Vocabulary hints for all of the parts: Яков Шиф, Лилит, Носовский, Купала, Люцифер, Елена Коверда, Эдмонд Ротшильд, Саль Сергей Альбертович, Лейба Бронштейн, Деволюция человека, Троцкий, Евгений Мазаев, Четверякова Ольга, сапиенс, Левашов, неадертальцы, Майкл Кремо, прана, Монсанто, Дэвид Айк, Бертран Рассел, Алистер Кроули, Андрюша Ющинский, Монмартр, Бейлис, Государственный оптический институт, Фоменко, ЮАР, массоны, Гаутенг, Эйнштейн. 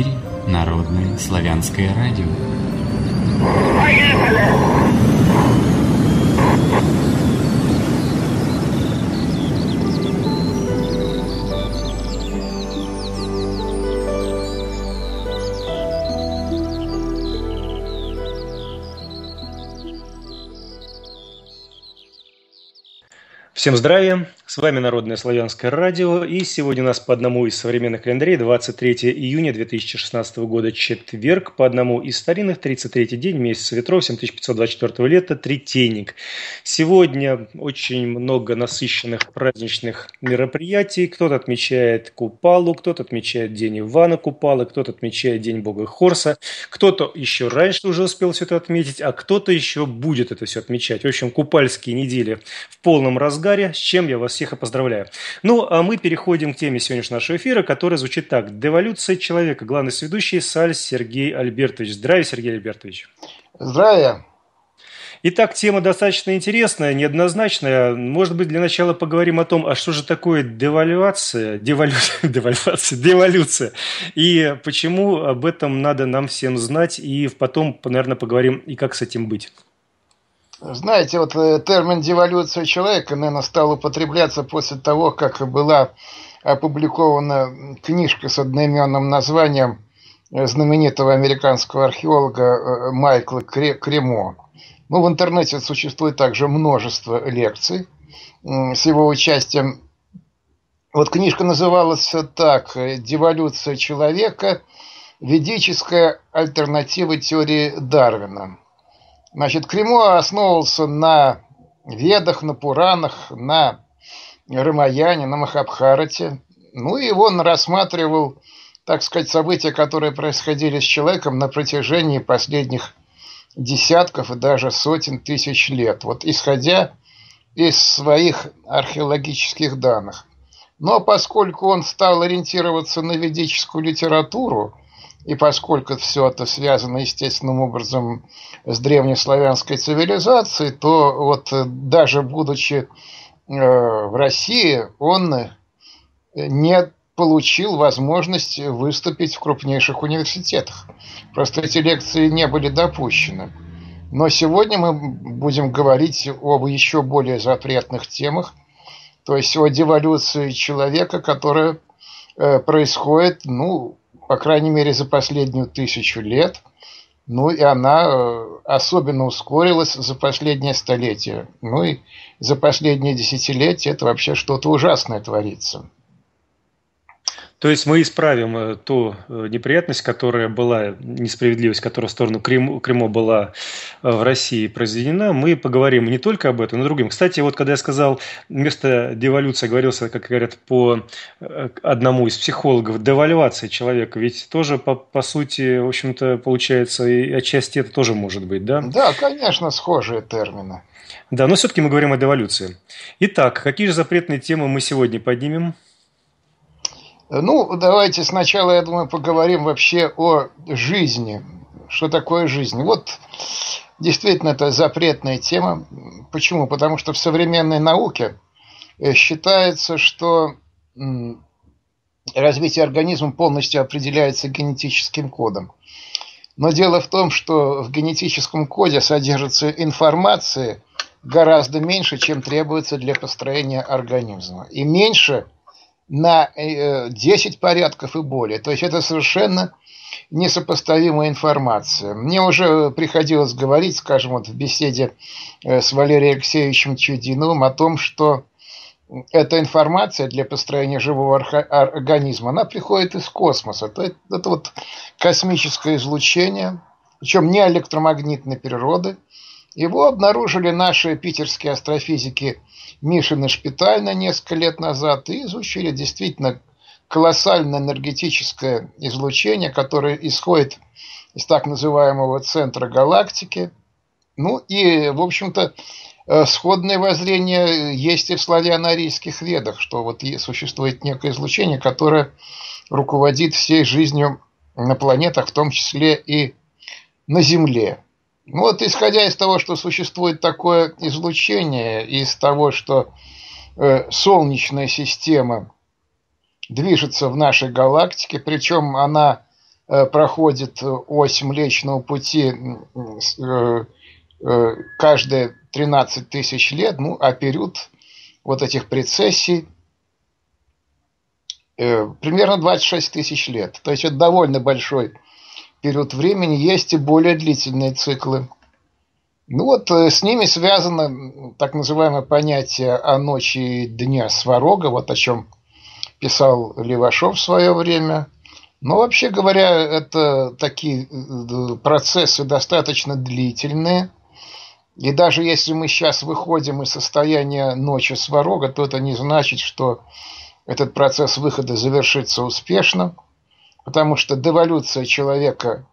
эфире Народное Славянское радио. Всем здравия, с вами Народное Славянское радио, и сегодня у нас по одному из современных календарей 23 июня 2016 года, четверг, по одному из старинных, 33-й день, месяц ветров, 7524 лета, третейник. Сегодня очень много насыщенных праздничных мероприятий, кто-то отмечает Купалу, кто-то отмечает День Ивана Купалы, кто-то отмечает День Бога Хорса, кто-то еще раньше уже успел все это отметить, а кто-то еще будет это все отмечать. В общем, купальские недели в полном разгаре, с чем я вас всех и поздравляю. Ну, а мы переходим к теме сегодняшнего нашего эфира, которая звучит так. Деволюция человека. Главный сведущий Саль Сергей Альбертович. Здравия, Сергей Альбертович. Здравия. Итак, тема достаточно интересная, неоднозначная. Может быть, для начала поговорим о том, а что же такое деволюция, и почему об этом надо нам всем знать, и потом, наверное, поговорим и как с этим быть. Знаете, вот термин «деволюция человека», наверное, стал употребляться после того, как была опубликована книжка с одноименным названием знаменитого американского археолога Майкла Кремо. Ну, в интернете существует также множество лекций с его участием. Вот книжка называлась так: «Деволюция человека. Ведическая альтернатива теории Дарвина». Значит, Кремо основывался на Ведах, на Пуранах, на Рамаяне, на Махабхарате. Ну и он рассматривал, так сказать, события, которые происходили с человеком на протяжении последних десятков и даже сотен тысяч лет, вот исходя из своих археологических данных. Но поскольку он стал ориентироваться на ведическую литературу, и поскольку все это связано естественным образом с древнеславянской цивилизацией, то вот даже будучи в России, он не получил возможность выступить в крупнейших университетах. Просто эти лекции не были допущены. Но сегодня мы будем говорить об еще более запретных темах, то есть о деволюции человека, которая происходит, ну, по крайней мере, за последнюю 1000 лет. Ну, и она особенно ускорилась за последнее столетие. Ну, и за последние десятилетия это вообще что-то ужасное творится. То есть мы исправим ту неприятность, которая была, несправедливость, которая в сторону Кремо была в России произведена. Мы поговорим не только об этом, но и другим. Кстати, вот когда я сказал, вместо деволюции говорился, как говорят по одному из психологов, девальвация человека. Ведь тоже, по сути, в общем-то, получается, и отчасти это тоже может быть, да? Да, конечно, схожие термины. Да, но все-таки мы говорим о деволюции. Итак, какие же запретные темы мы сегодня поднимем? Ну, давайте сначала, я думаю, поговорим вообще о жизни. Что такое жизнь? Вот, действительно, это запретная тема. Почему? Потому что в современной науке считается, что развитие организма полностью определяется генетическим кодом. Но дело в том, что в генетическом коде содержится информации гораздо меньше, чем требуется для построения организма. И меньше на 10 порядков и более. То есть это совершенно несопоставимая информация. Мне уже приходилось говорить, скажем, вот в беседе с Валерием Алексеевичем Чудиновым о том, что эта информация для построения живого организма, она приходит из космоса. Это вот космическое излучение, причем не электромагнитной природы. Его обнаружили наши питерские астрофизики Мишин и Шпитальна несколько лет назад и изучили действительно колоссальное энергетическое излучение, которое исходит из так называемого центра галактики. Ну и, в общем-то, сходное воззрение есть и в славяно-арийских ведах, что вот существует некое излучение, которое руководит всей жизнью на планетах, в том числе и на Земле. Ну вот, исходя из того, что существует такое излучение, из того, что Солнечная система движется в нашей галактике, причем она проходит ось Млечного Пути каждые 13 тысяч лет, ну, а период вот этих прецессий примерно 26 тысяч лет. То есть это довольно большой период времени, есть и более длительные циклы. Ну вот с ними связано так называемое понятие о ночи и дня Сварога, вот о чем писал Левашов в свое время. Но вообще говоря, это такие процессы достаточно длительные. И даже если мы сейчас выходим из состояния ночи Сварога, то это не значит, что этот процесс выхода завершится успешно, потому что деволюция человека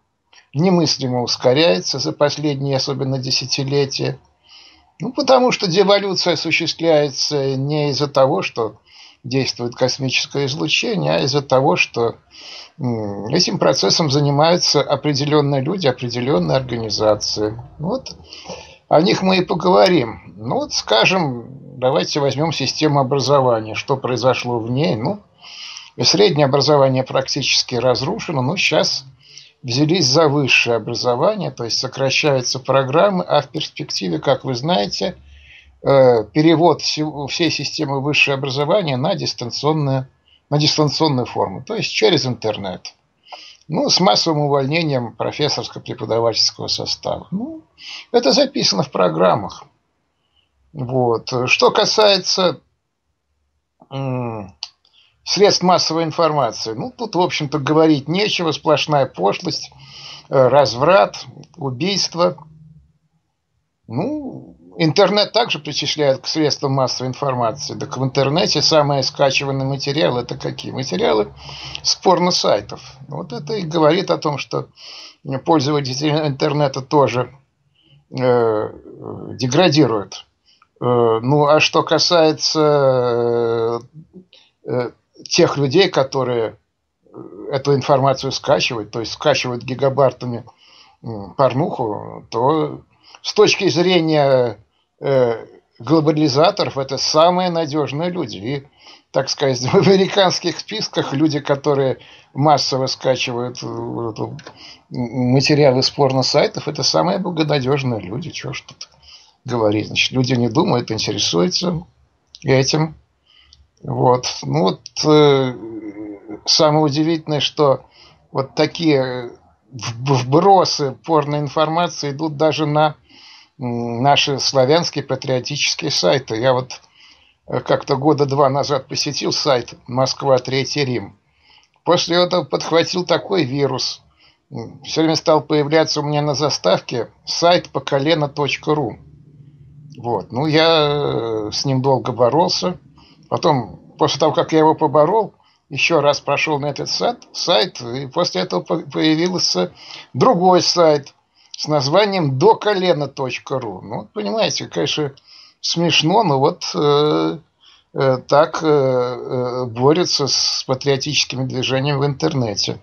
немыслимо ускоряется за последние, особенно, десятилетия. Ну, потому что деволюция осуществляется не из-за того, что действует космическое излучение, а из-за того, что этим процессом занимаются определенные люди, определенные организации. Вот о них мы и поговорим. Ну, вот, скажем, давайте возьмем систему образования. Что произошло в ней? Ну, среднее образование практически разрушено, но сейчас взялись за высшее образование, то есть сокращаются программы, а в перспективе, как вы знаете, перевод всей системы высшего образования на дистанционную форму, то есть через интернет. Ну, с массовым увольнением профессорско-преподавательского состава. Ну, это записано в программах. Вот. Что касается средств массовой информации. Ну, тут, в общем-то, говорить нечего. Сплошная пошлость, разврат, убийство. Ну, интернет также причисляют к средствам массовой информации. Так в интернете самые скачиванные материалы – это какие? Материалы с порно-сайтов. Вот это и говорит о том, что пользователи интернета тоже деградируют. Ну, а что касается тех людей, которые эту информацию скачивают, то есть скачивают гигабайтами порнуху, то с точки зрения глобализаторов это самые надежные люди. И, так сказать, в американских списках люди, которые массово скачивают материалы с порно-сайтов, это самые благонадежные люди. Чего ж тут говорить? Значит, люди не думают, интересуются этим. Вот. Ну, вот самое удивительное, что вот такие вбросы порноинформации идут даже на наши славянские патриотические сайты. Я вот как-то года два назад посетил сайт «Москва, Третий Рим». После этого подхватил такой вирус. Все время стал появляться у меня на заставке сайт поколено.ру. Вот. Ну, я с ним долго боролся. Потом, после того, как я его поборол, еще раз прошел на этот сайт, и после этого появился другой сайт с названием доколено.ру. Ну, понимаете, конечно, смешно, но вот так борются с патриотическими движениями в интернете.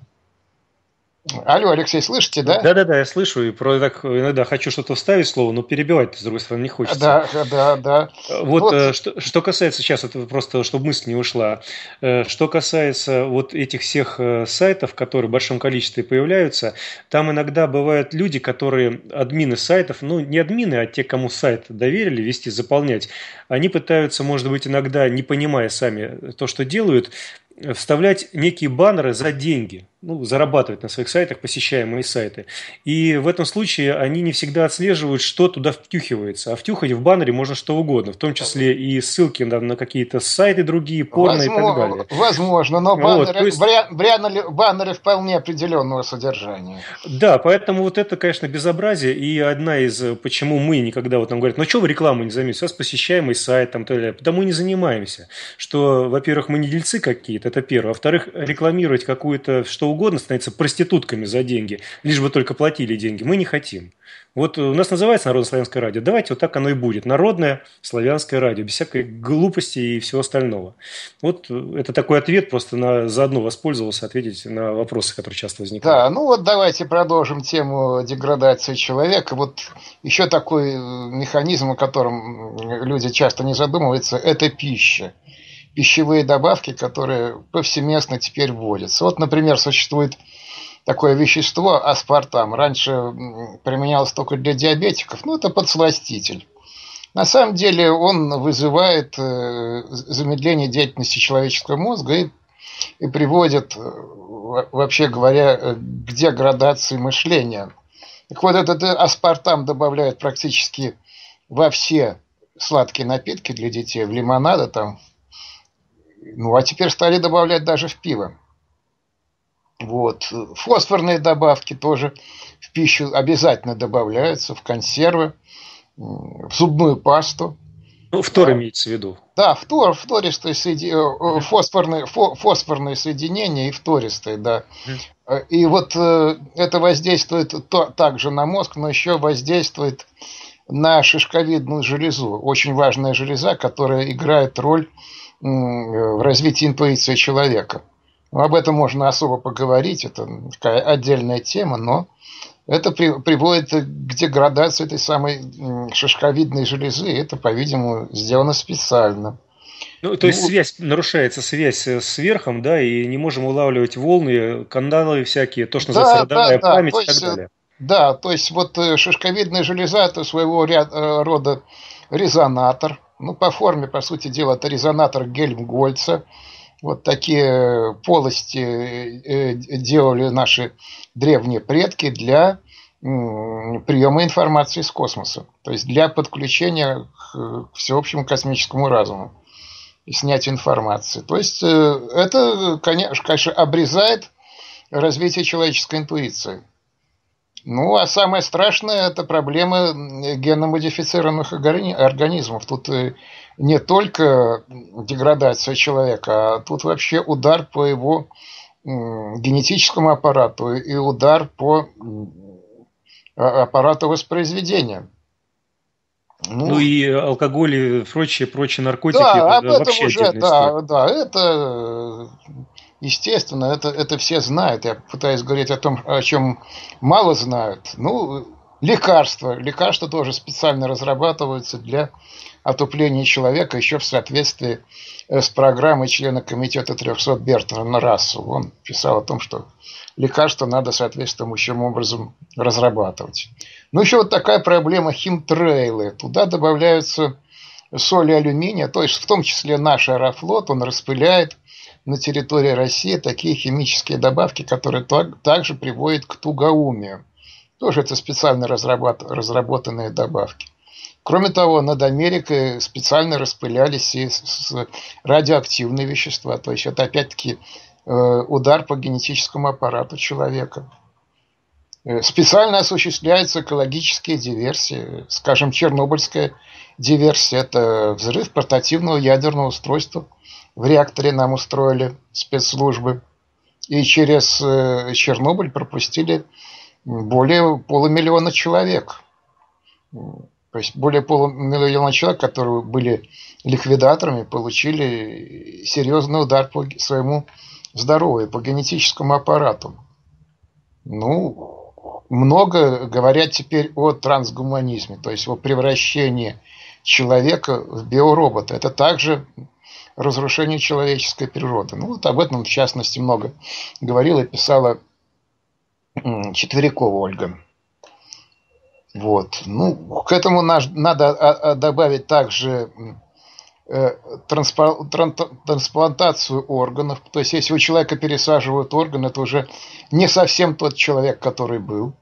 Алло, Алексей, слышите, да? Да, я слышу, и иногда хочу что-то вставить слово, но перебивать, с другой стороны, не хочется. Да. Вот. Что касается, сейчас это просто, чтобы мысль не ушла, что касается вот этих всех сайтов, которые в большом количестве появляются, там иногда бывают люди, которые админы сайтов, ну, не админы, а те, кому сайт доверили вести, заполнять, они пытаются, может быть, иногда, не понимая сами то, что делают, вставлять некие баннеры за деньги, ну, зарабатывать на своих сайтах, посещаемые сайты. И в этом случае они не всегда отслеживают, что туда втюхивается. А втюхать в баннере можно что угодно, в том числе и ссылки на какие-то сайты другие, порно и так далее. Возможно, но баннеры, баннеры вполне определенного содержания. Да, поэтому вот это, конечно, безобразие. И одна из, почему мы никогда, вот нам говорят, ну что вы рекламу не займете, у вас посещаемый сайт, там, потому мы не занимаемся. Что, во-первых, мы не дельцы какие-то, это первое. Во-вторых, рекламировать какую-то, что угодно, становиться проститутками за деньги, лишь бы только платили деньги, мы не хотим. Вот у нас называется Народное Славянское радио, давайте вот так оно и будет. Народное Славянское радио, без всякой глупости и всего остального. Вот это такой ответ, просто заодно воспользовался ответить на вопросы, которые часто возникают. Да, ну вот давайте продолжим тему деградации человека. Вот еще такой механизм, о котором люди часто не задумываются, это пища. Пищевые добавки, которые повсеместно теперь вводятся. Вот, например, существует такое вещество, аспартам, раньше применялось только для диабетиков, но это подсластитель. На самом деле он вызывает замедление деятельности человеческого мозга и приводит, вообще говоря, к деградации мышления. Так вот, этот аспартам добавляют практически во все сладкие напитки для детей, в лимонады там. Ну, а теперь стали добавлять даже в пиво. Вот. Фосфорные добавки тоже в пищу обязательно добавляются, в консервы, в зубную пасту. Ну, фтор имеется в виду. Да, фтористые фосфорные соединения и фтористые, да. И вот это воздействует также на мозг, но еще воздействует на шишковидную железу. Очень важная железа, которая играет роль в развитии интуиции человека. Об этом можно особо поговорить, это такая отдельная тема, но это приводит к деградации этой самой шишковидной железы. Это, по-видимому, сделано специально. Ну, то есть связь, нарушается связь с верхом, да, и не можем улавливать волны, каналы всякие, то, что называется радарная память и так далее. Да, то есть вот шишковидная железа – это своего рода резонатор. Ну, по форме, по сути дела, это резонатор Гельмгольца. Вот такие полости делали наши древние предки для приема информации из космоса. То есть для подключения к всеобщему космическому разуму и снятия информации. То есть это, конечно, обрезает развитие человеческой интуиции. Ну, а самое страшное – это проблема генномодифицированных организмов. Тут не только деградация человека, а тут вообще удар по его генетическому аппарату и удар по аппарату воспроизведения. Ну и алкоголь и прочие наркотики. Да, это об этом уже, да, это... Естественно, это все знают. Я пытаюсь говорить о том, о чем мало знают. Ну, лекарства. Лекарства тоже специально разрабатываются для отупления человека еще в соответствии с программой члена комитета 300 Бертрана Рассела. Он писал о том, что лекарства надо соответствующим образом разрабатывать. Ну, еще вот такая проблема — химтрейлы. Туда добавляются соли алюминия. То есть, в том числе наш Аэрофлот, он распыляет на территории России такие химические добавки, которые также приводят к тугоумию. Тоже это специально разработанные добавки. Кроме того, над Америкой специально распылялись и радиоактивные вещества. То есть, это опять-таки удар по генетическому аппарату человека. Специально осуществляются экологические диверсии. Скажем, чернобыльская диверсия – это взрыв портативного ядерного устройства. В реакторе нам устроили спецслужбы. И через Чернобыль пропустили более полумиллиона человек. То есть, более полумиллиона человек, которые были ликвидаторами, получили серьезный удар по своему здоровью, по генетическому аппарату. Ну, много говорят теперь о трансгуманизме. То есть, о превращении человека в биоробота. Это также... разрушение человеческой природы. Ну, вот об этом, в частности, много говорила и писала Четверякова Ольга. Вот. Ну, к этому надо добавить также трансплантацию органов. То есть, если у человека пересаживают орган, это уже не совсем тот человек, который был.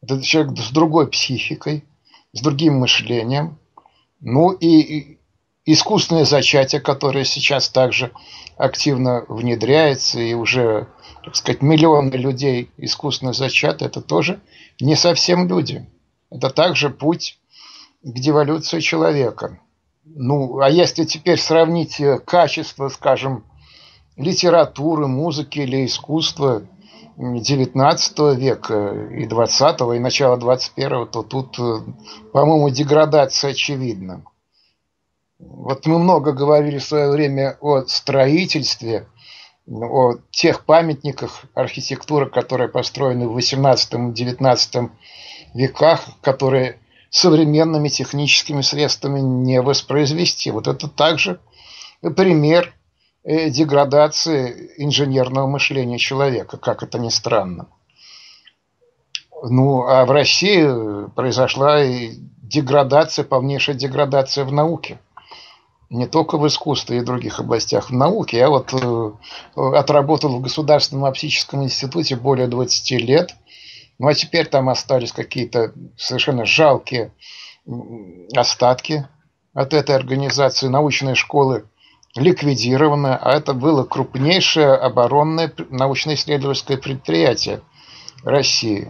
Это человек с другой психикой, с другим мышлением. Ну, и... искусственное зачатие, которое сейчас также активно внедряется, и уже, так сказать, миллионы людей искусственно зачаты, это тоже не совсем люди. Это также путь к деволюции человека. Ну, а если теперь сравнить качество, скажем, литературы, музыки или искусства XIX века и XX, и начала XXI, то тут, по-моему, деградация очевидна. Вот мы много говорили в свое время о строительстве, о тех памятниках архитектуры, которые построены в XVIII-XIX веках, которые современными техническими средствами не воспроизвести. Вот это также пример деградации инженерного мышления человека, как это ни странно. Ну, а в России произошла и деградация, полнейшая деградация в науке. Не только в искусстве и других областях, в науке. Я вот отработал в Государственном оптическом институте более 20 лет. Ну, а теперь там остались какие-то совершенно жалкие остатки от этой организации. Научные школы ликвидированы, а это было крупнейшее оборонное научно-исследовательское предприятие России.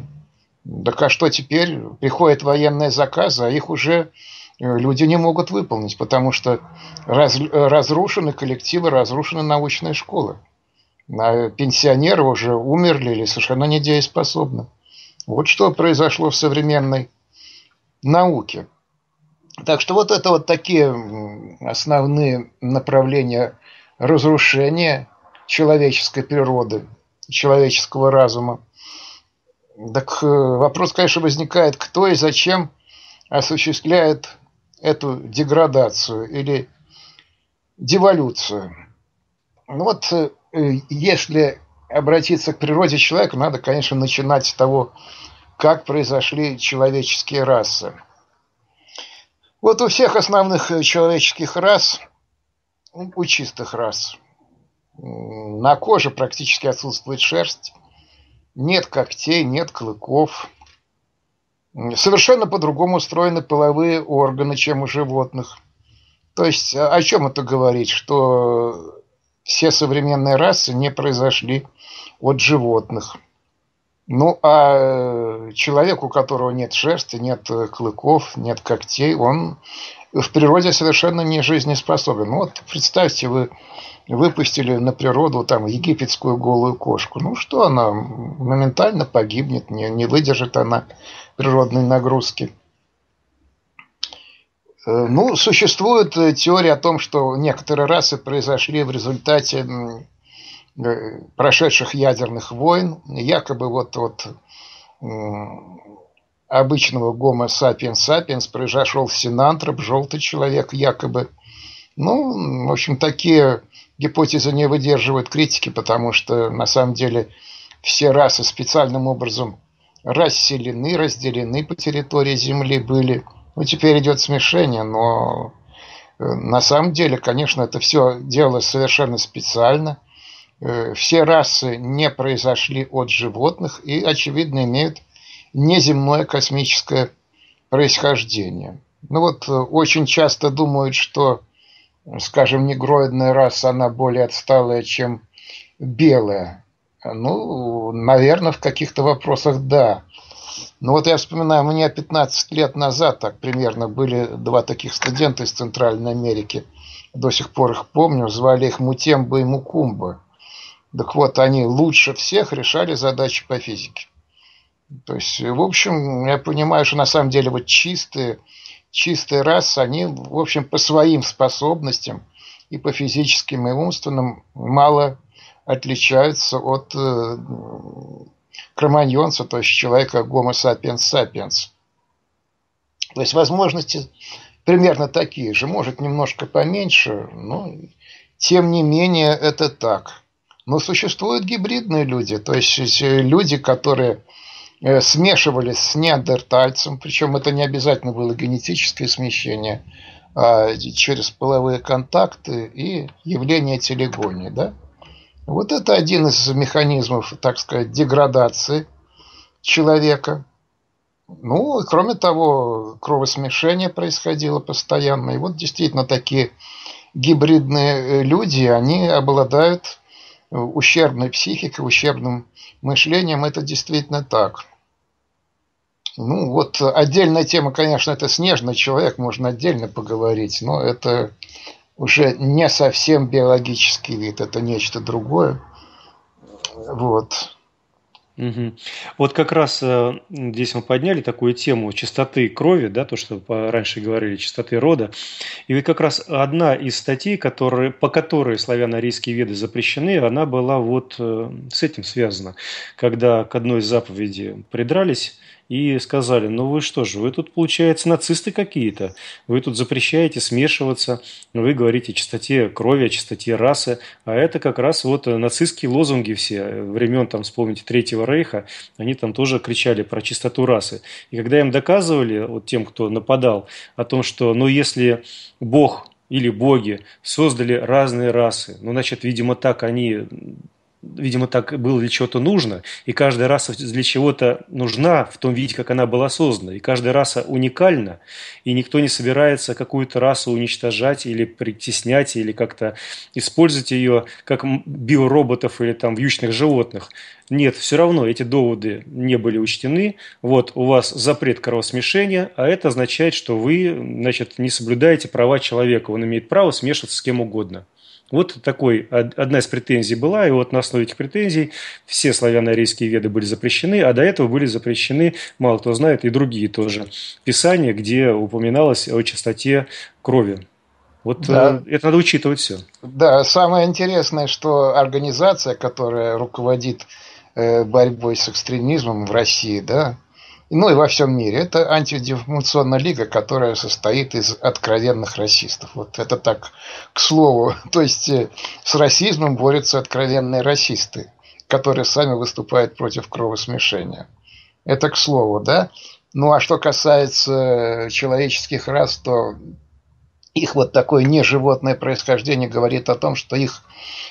Так а что теперь? Приходят военные заказы, а их уже... люди не могут выполнить, потому что разрушены коллективы, разрушены научные школы. Пенсионеры уже умерли или совершенно недееспособны. Вот что произошло в современной науке. Так что вот это вот такие основные направления разрушения человеческой природы, человеческого разума. Так вопрос, конечно, возникает, кто и зачем осуществляет эту деградацию или деволюцию. Ну вот, если обратиться к природе человека, надо, конечно, начинать с того, как произошли человеческие расы. Вот у всех основных человеческих рас, у чистых рас, на коже практически отсутствует шерсть, нет когтей, нет клыков. Совершенно по-другому устроены половые органы, чем у животных. То есть, о чем это говорит? Что все современные расы не произошли от животных. Ну, а человек, у которого нет шерсти, нет клыков, нет когтей, он в природе совершенно не жизнеспособен. Ну, вот представьте, вы выпустили на природу там египетскую голую кошку. Ну, что она? Моментально погибнет, не выдержит она природной нагрузки. Ну, существует теория о том, что некоторые расы произошли в результате прошедших ядерных войн. Якобы вот обычного гомо сапиенс сапиенс произошел синантроп, желтый человек, якобы. Ну, в общем, такие гипотезы не выдерживают критики, потому что на самом деле все расы специальным образом расселены, разделены по территории Земли были. Ну, теперь идет смешение, но на самом деле, конечно, это все делалось совершенно специально. Все расы не произошли от животных и, очевидно, имеют неземное космическое происхождение. Ну вот, очень часто думают, что, скажем, негроидная раса, она более отсталая, чем белая. Ну, наверное, в каких-то вопросах да. Но вот я вспоминаю, мне 15 лет назад, так примерно, были два таких студента из Центральной Америки. До сих пор их помню. Звали их Мутемба и Мукумба. Так вот, они лучше всех решали задачи по физике. То есть, в общем, я понимаю, что на самом деле вот чистые расы, они, в общем, по своим способностям и по физическим, и умственным мало отличаются от кроманьонца, то есть человека гомо сапиенс сапиенс. То есть возможности примерно такие же, может немножко поменьше, но тем не менее это так. Но существуют гибридные люди, то есть люди, которые смешивались с неандертальцем, причем это не обязательно было генетическое смещение, а через половые контакты и явление телегонии, да? Вот это один из механизмов, так сказать, деградации человека. Ну, кроме того, кровосмешение происходило постоянно. И вот действительно такие гибридные люди, они обладают ущербной психикой, ущербным мышлением. Это действительно так. Ну, вот отдельная тема, конечно, это снежный человек, можно отдельно поговорить, но это... уже не совсем биологический вид, это нечто другое. Вот. Угу. Вот как раз здесь мы подняли такую тему чистоты крови, да, то, что раньше говорили, чистоты рода. И как раз одна из статей, по которой славяно-арийские виды запрещены, она была вот с этим связана. Когда к одной из заповедей придрались и сказали: ну вы что же, вы тут, получается, нацисты какие-то, вы тут запрещаете смешиваться, вы говорите о чистоте крови, о чистоте расы, а это как раз вот нацистские лозунги все времен, там, вспомните, Третьего Рейха, они там тоже кричали про чистоту расы. И когда им доказывали, вот тем, кто нападал, о том, что, ну если Бог или боги создали разные расы, ну значит, видимо, так они... Видимо, так было для чего-то нужно, и каждая раса для чего-то нужна в том виде, как она была создана, и каждая раса уникальна, и никто не собирается какую-то расу уничтожать или притеснять, или как-то использовать ее как биороботов или там вьючных животных. Нет, все равно эти доводы не были учтены. Вот у вас запрет кровосмешения, а это означает, что вы, значит, не соблюдаете права человека, он имеет право смешиваться с кем угодно. Вот такой, одна из претензий была, и вот на основе этих претензий все славяно-арийские веды были запрещены, а до этого были запрещены, мало кто знает, и другие тоже писания, где упоминалось о чистоте крови. Вот да. Это надо учитывать все. Да, самое интересное, что организация, которая руководит борьбой с экстремизмом в России, да, ну и во всем мире, это антидеформационная лига, которая состоит из откровенных расистов. Вот это так, к слову. То есть, с расизмом борются откровенные расисты, которые сами выступают против кровосмешения. Это к слову, да? Ну, а что касается человеческих рас, то их вот такое неживотное происхождение говорит о том, что их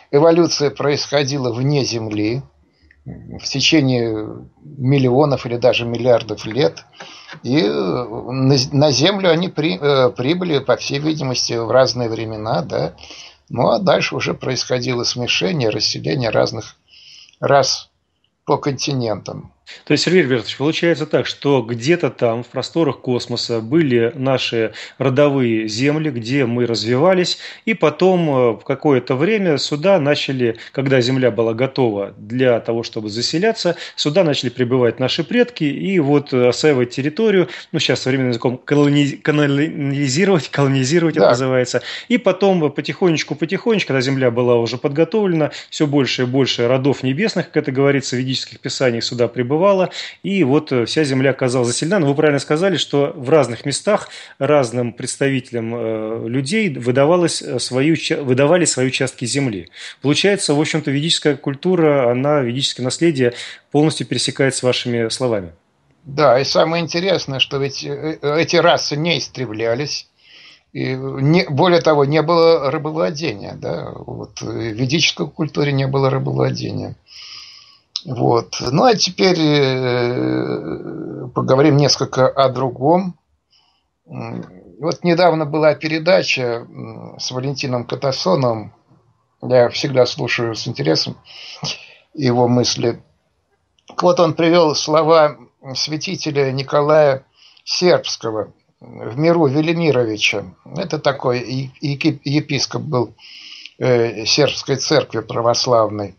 эволюция происходила вне Земли, в течение миллионов или даже миллиардов лет. И на Землю они прибыли, по всей видимости, в разные времена, да? Ну, а дальше уже происходило смешение, расселение разных рас по континентам. То есть, Сергей Альбертович, получается так, что где-то там в просторах космоса были наши родовые земли, где мы развивались, и потом в какое-то время сюда начали, когда Земля была готова для того, чтобы заселяться, сюда начали прибывать наши предки и вот осваивать территорию, ну сейчас современным языком колонизировать да. Это называется, и потом потихонечку, когда Земля была уже подготовлена, все больше и больше родов небесных, как это говорится в ведических писаниях, сюда прибывали. И вот вся Земля оказалась заселена. Но вы правильно сказали, что в разных местах разным представителям людей выдавались свои участки земли. Получается, в общем-то, ведическая культура, она, ведическое наследие полностью пересекает с вашими словами. Да, и самое интересное, что ведь эти расы не истреблялись. И более того, не было рабовладения. Да? Вот, в ведической культуре не было рабовладения. Вот. Ну, а теперь поговорим несколько о другом. Вот недавно была передача с Валентином Катасоновым. Я всегда слушаю с интересом его мысли. Вот он привел слова святителя Николая Сербского в миру Велимировича. Это такой епископ был сербской церкви православной.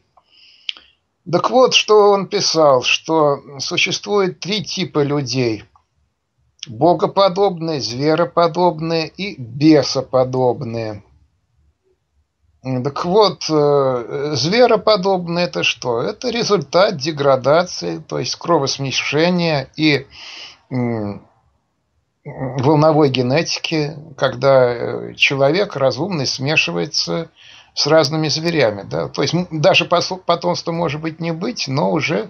Так вот, что он писал, что существует три типа людей: богоподобные, звероподобные и бесоподобные. Так вот, звероподобные – это что? Это результат деградации, то есть кровосмешения и волновой генетики, когда человек разумный смешивается с разными зверями, да? То есть даже потомства может быть не быть, но уже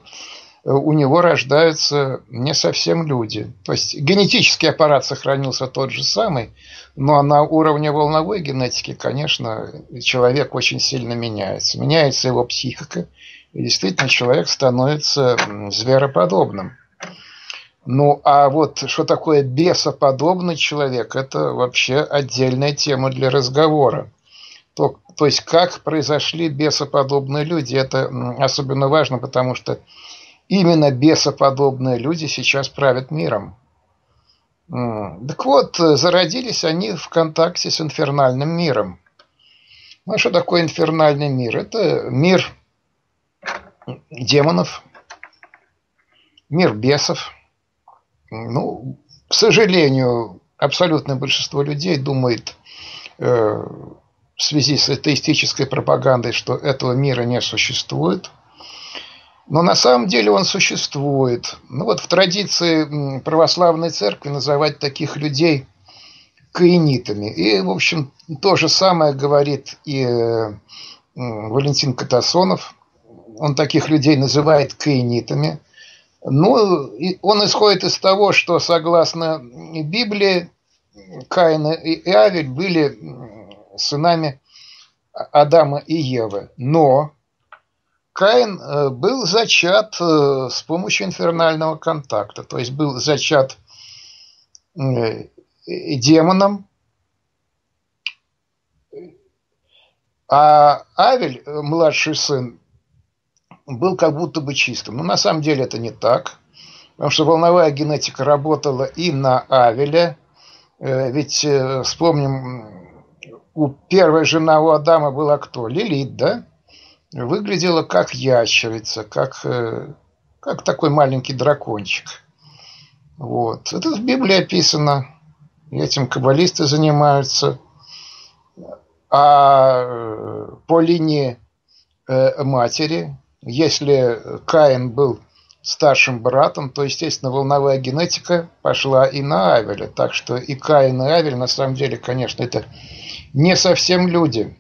у него рождаются не совсем люди. То есть генетический аппарат сохранился тот же самый, но на уровне волновой генетики, конечно, человек очень сильно меняется. Меняется его психика, и действительно человек становится звероподобным. Ну, а вот что такое бесоподобный человек, это вообще отдельная тема для разговора. То есть, как произошли бесоподобные люди, это особенно важно, потому что именно бесоподобные люди сейчас правят миром. Так вот, зародились они в контакте с инфернальным миром. Ну, а что такое инфернальный мир? Это мир демонов, мир бесов. Ну, к сожалению, абсолютное большинство людей думает... в связи с атеистической пропагандой, что этого мира не существует. Но на самом деле он существует. Ну вот в традиции православной церкви называть таких людей каинитами. И, в общем, то же самое говорит и Валентин Катасонов. Он таких людей называет каинитами. Ну, он исходит из того, что, согласно Библии, Каин и Авель были сынами Адама и Евы. Но Каин был зачат с помощью инфернального контакта. То есть был зачат демоном. А Авель, младший сын, был как будто бы чистым. Но на самом деле это не так. Потому что волновая генетика работала и на Авеля. Ведь, вспомним, у первой жены у Адама была кто? Лилит, да? Выглядела как ящерица, как такой маленький дракончик. Вот. Это в Библии описано. Этим каббалисты занимаются. А по линии матери, если Каин был старшим братом, то, естественно, волновая генетика пошла и на Авеля. Так что и Каин, и Авель, на самом деле, конечно, это не совсем люди.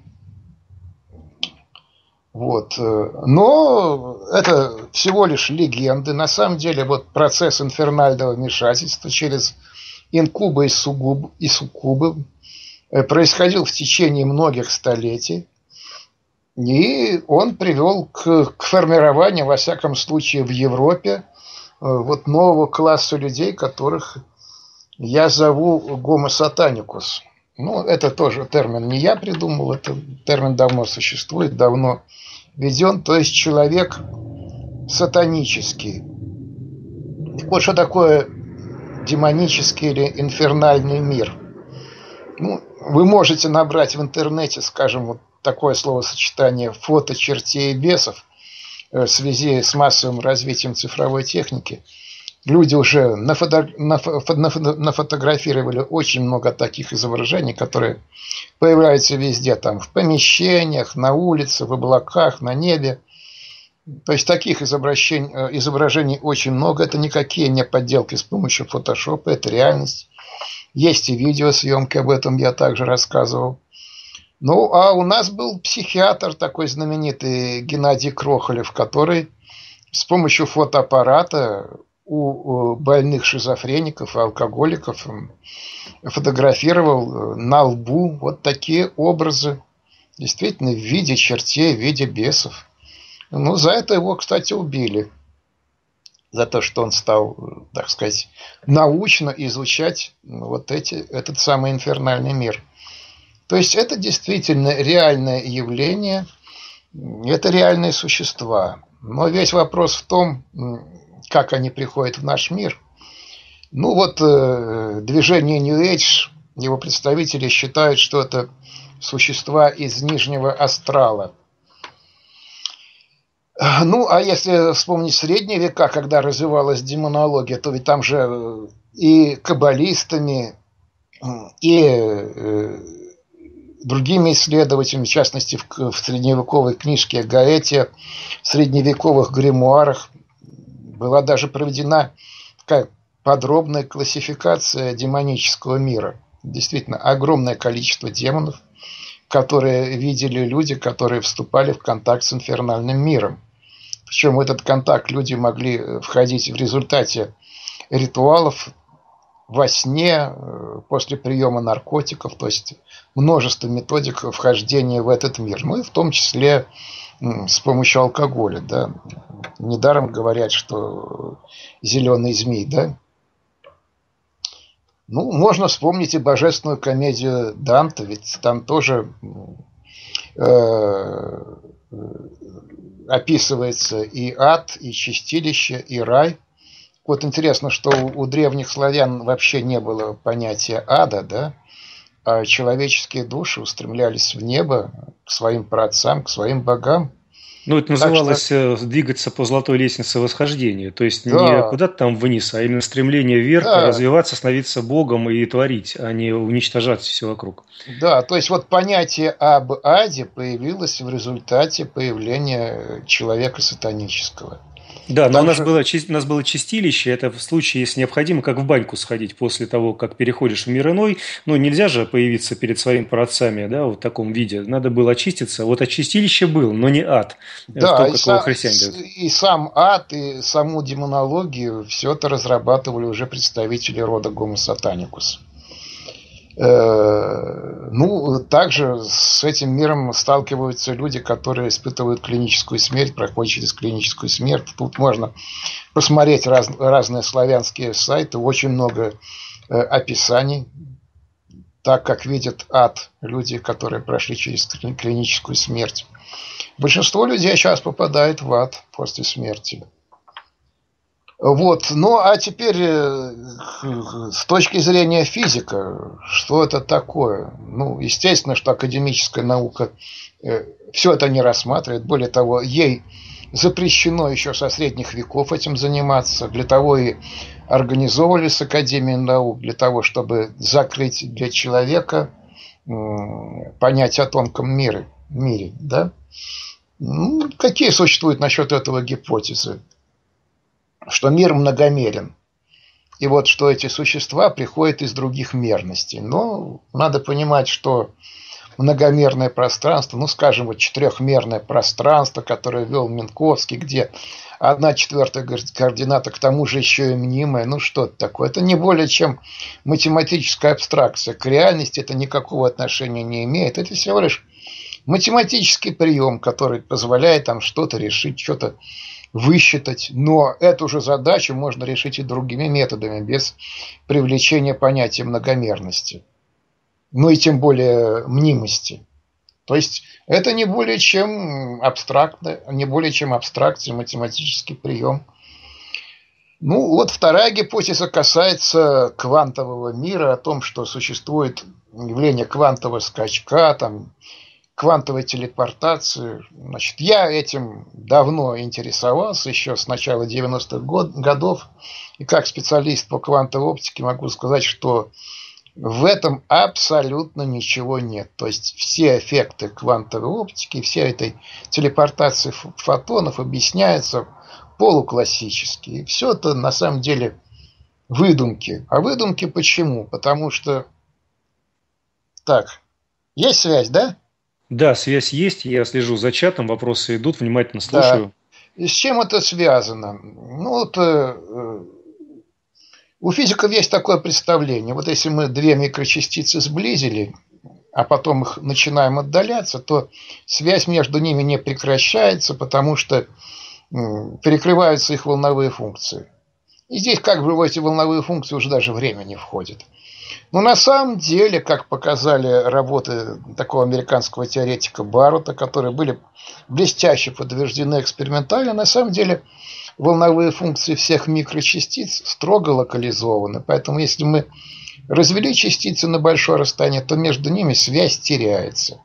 Вот. Но это всего лишь легенды. На самом деле, вот процесс инфернального вмешательства через инкубы и суккубы происходил в течение многих столетий. И он привел к формированию, во всяком случае, в Европе вот нового класса людей, которых я зову гомо-сатаникус. Ну, это тоже термин не я придумал, это термин давно существует, давно введен, то есть человек сатанический. Вот что такое демонический или инфернальный мир. Ну, вы можете набрать в интернете, скажем, вот такое словосочетание «фото чертей и бесов» в связи с массовым развитием цифровой техники. Люди уже нафотографировали очень много таких изображений, которые появляются везде, там, в помещениях, на улице, в облаках, на небе. То есть таких изображений очень много. Это никакие не подделки с помощью фотошопа, это реальность. Есть и видеосъемки, об этом я также рассказывал. Ну, а у нас был психиатр такой знаменитый Геннадий Крохалев, который с помощью фотоаппарата у больных шизофреников и алкоголиков фотографировал на лбу вот такие образы, действительно, в виде чертей, в виде бесов. Ну, за это его, кстати, убили. За то, что он стал, так сказать, научно изучать вот этот самый инфернальный мир. То есть, это действительно реальное явление, это реальные существа. Но весь вопрос в том, как они приходят в наш мир. Ну вот, движение New Age, его представители считают, что это существа из нижнего астрала. Ну, а если вспомнить средние века, когда развивалась демонология, то ведь там же и каббалистами, и другими исследователями, в частности, в средневековой книжке о Гаэте, в средневековых гримуарах была даже проведена такая подробная классификация демонического мира. Действительно, огромное количество демонов, которые видели люди, которые вступали в контакт с инфернальным миром. Причем в этот контакт люди могли входить в результате ритуалов, во сне, после приема наркотиков, то есть множество методик вхождения в этот мир. Ну и в том числе с помощью алкоголя. Да? Недаром говорят, что зеленый змей. Да? Ну, можно вспомнить и божественную комедию Данте, ведь там тоже описывается и ад, и чистилище, и рай. Вот интересно, что у древних славян вообще не было понятия ада, да? А человеческие души устремлялись в небо к своим праотцам, к своим богам. Ну, это называлось двигаться по золотой лестнице восхождения. То есть, да, не куда-то там вниз, а именно стремление вверх, да, развиваться, становиться богом и творить, а не уничтожать все вокруг. Да, то есть, вот понятие об аде появилось в результате появления человека сатанического. Да, но у нас было чистилище, это в случае, если необходимо, как в баньку сходить после того, как переходишь в мир иной. Но нельзя же появиться перед своими праотцами, да, вот в таком виде. Надо было очиститься. Вот очистилище было, но не ад. Да, и сам ад, и саму демонологию, все это разрабатывали уже представители рода Homo satanicus. Ну, также с этим миром сталкиваются люди, которые испытывают клиническую смерть, проходят через клиническую смерть. Тут можно посмотреть разные славянские сайты, очень много описаний, так как видят ад люди, которые прошли через клиническую смерть. Большинство людей сейчас попадает в ад после смерти. Вот. Ну, а теперь с точки зрения физика, что это такое? Ну, естественно, что академическая наука все это не рассматривает. Более того, ей запрещено еще со средних веков этим заниматься. Для того и организовывались Академии наук, для того, чтобы закрыть для человека понятие о тонком мире, да? Ну, какие существуют насчет этого гипотезы? Что мир многомерен. И вот что эти существа приходят из других мерностей. Но надо понимать, что многомерное пространство, ну, скажем, вот четырехмерное пространство, которое вел Минковский, где 1/4 координата, к тому же еще и мнимая, ну, что это такое? Это не более чем математическая абстракция. К реальности это никакого отношения не имеет. Это всего лишь математический прием, который позволяет там что-то решить, что-то высчитать, но эту же задачу можно решить и другими методами, без привлечения понятия многомерности, ну и тем более мнимости. То есть это не более чем абстракция, математический прием. Ну вот вторая гипотеза касается квантового мира, о том, что существует явление квантового скачка, там, квантовой телепортации. Значит, я этим давно интересовался, еще с начала 90-х годов. И как специалист по квантовой оптике могу сказать, что в этом абсолютно ничего нет. То есть все эффекты квантовой оптики, все этой телепортации фотонов объясняются полуклассически. Все это на самом деле выдумки. А выдумки почему? Потому что... Так, есть связь, да? Да, связь есть, я слежу за чатом, вопросы идут, внимательно слушаю. Да. И с чем это связано? Ну, вот, у физиков есть такое представление. Вот если мы две микрочастицы сблизили, а потом их начинаем отдаляться, то связь между ними не прекращается, потому что перекрываются их волновые функции. И здесь как бы в эти волновые функции уже даже время не входит. Но на самом деле, как показали работы такого американского теоретика Барута, которые были блестяще подтверждены экспериментально, на самом деле волновые функции всех микрочастиц строго локализованы. Поэтому если мы развели частицы на большое расстояние, то между ними связь теряется.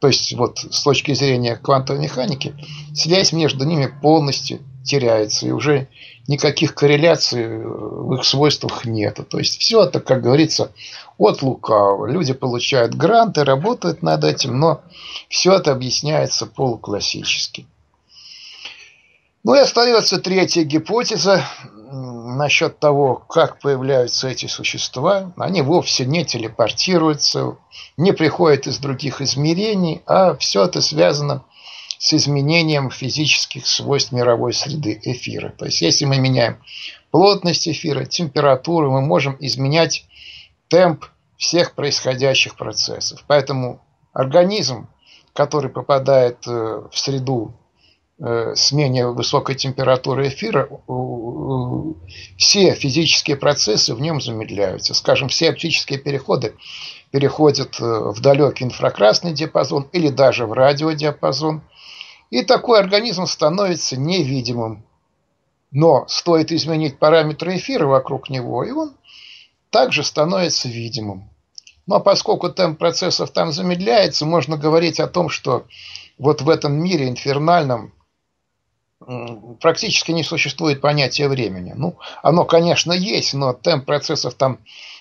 То есть вот с точки зрения квантовой механики связь между ними полностью теряется. И уже никаких корреляций в их свойствах нет. То есть все это, как говорится, от лукавого. Люди получают гранты, работают над этим, но все это объясняется полуклассически. Ну и остается третья гипотеза насчет того, как появляются эти существа. Они вовсе не телепортируются, не приходят из других измерений, а все это связано с изменением физических свойств мировой среды эфира. То есть если мы меняем плотность эфира, температуру, мы можем изменять темп всех происходящих процессов. Поэтому организм, который попадает в среду с менее высокой температурой эфира, все физические процессы в нем замедляются. Скажем, все оптические переходы переходят в далекий инфракрасный диапазон или даже в радиодиапазон. И такой организм становится невидимым. Но стоит изменить параметры эфира вокруг него, и он также становится видимым. Но поскольку темп процессов там замедляется, можно говорить о том, что вот в этом мире инфернальном практически не существует понятия времени. Ну, оно, конечно, есть, но темп процессов там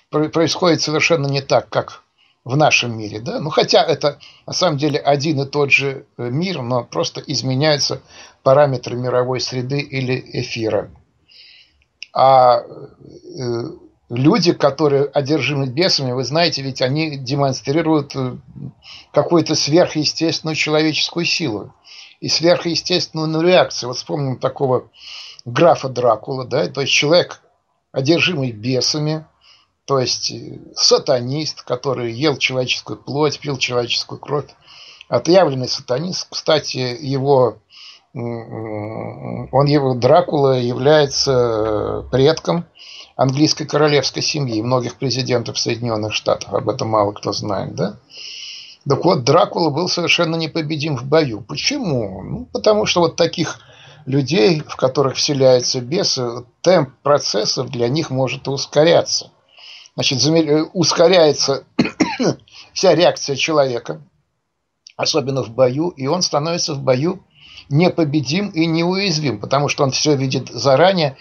происходит совершенно не так, как в нашем мире, да, ну хотя это на самом деле один и тот же мир, но просто изменяются параметры мировой среды или эфира. А люди, которые одержимы бесами, вы знаете, ведь они демонстрируют какую-то сверхъестественную человеческую силу и сверхъестественную реакцию. Вот вспомним такого графа Дракула, да, то есть человек, одержимый бесами, то есть сатанист, который ел человеческую плоть, пил человеческую кровь, отъявленный сатанист. Кстати, его Дракула является предком английской королевской семьи, многих президентов Соединенных Штатов, об этом мало кто знает, да? Так вот, Дракула был совершенно непобедим в бою. Почему? Ну, потому что вот таких людей, в которых вселяются бесы, темп процессов для них может ускоряться. Значит, ускоряется вся реакция человека, особенно в бою, и он становится в бою непобедим и неуязвим, потому что он все видит заранее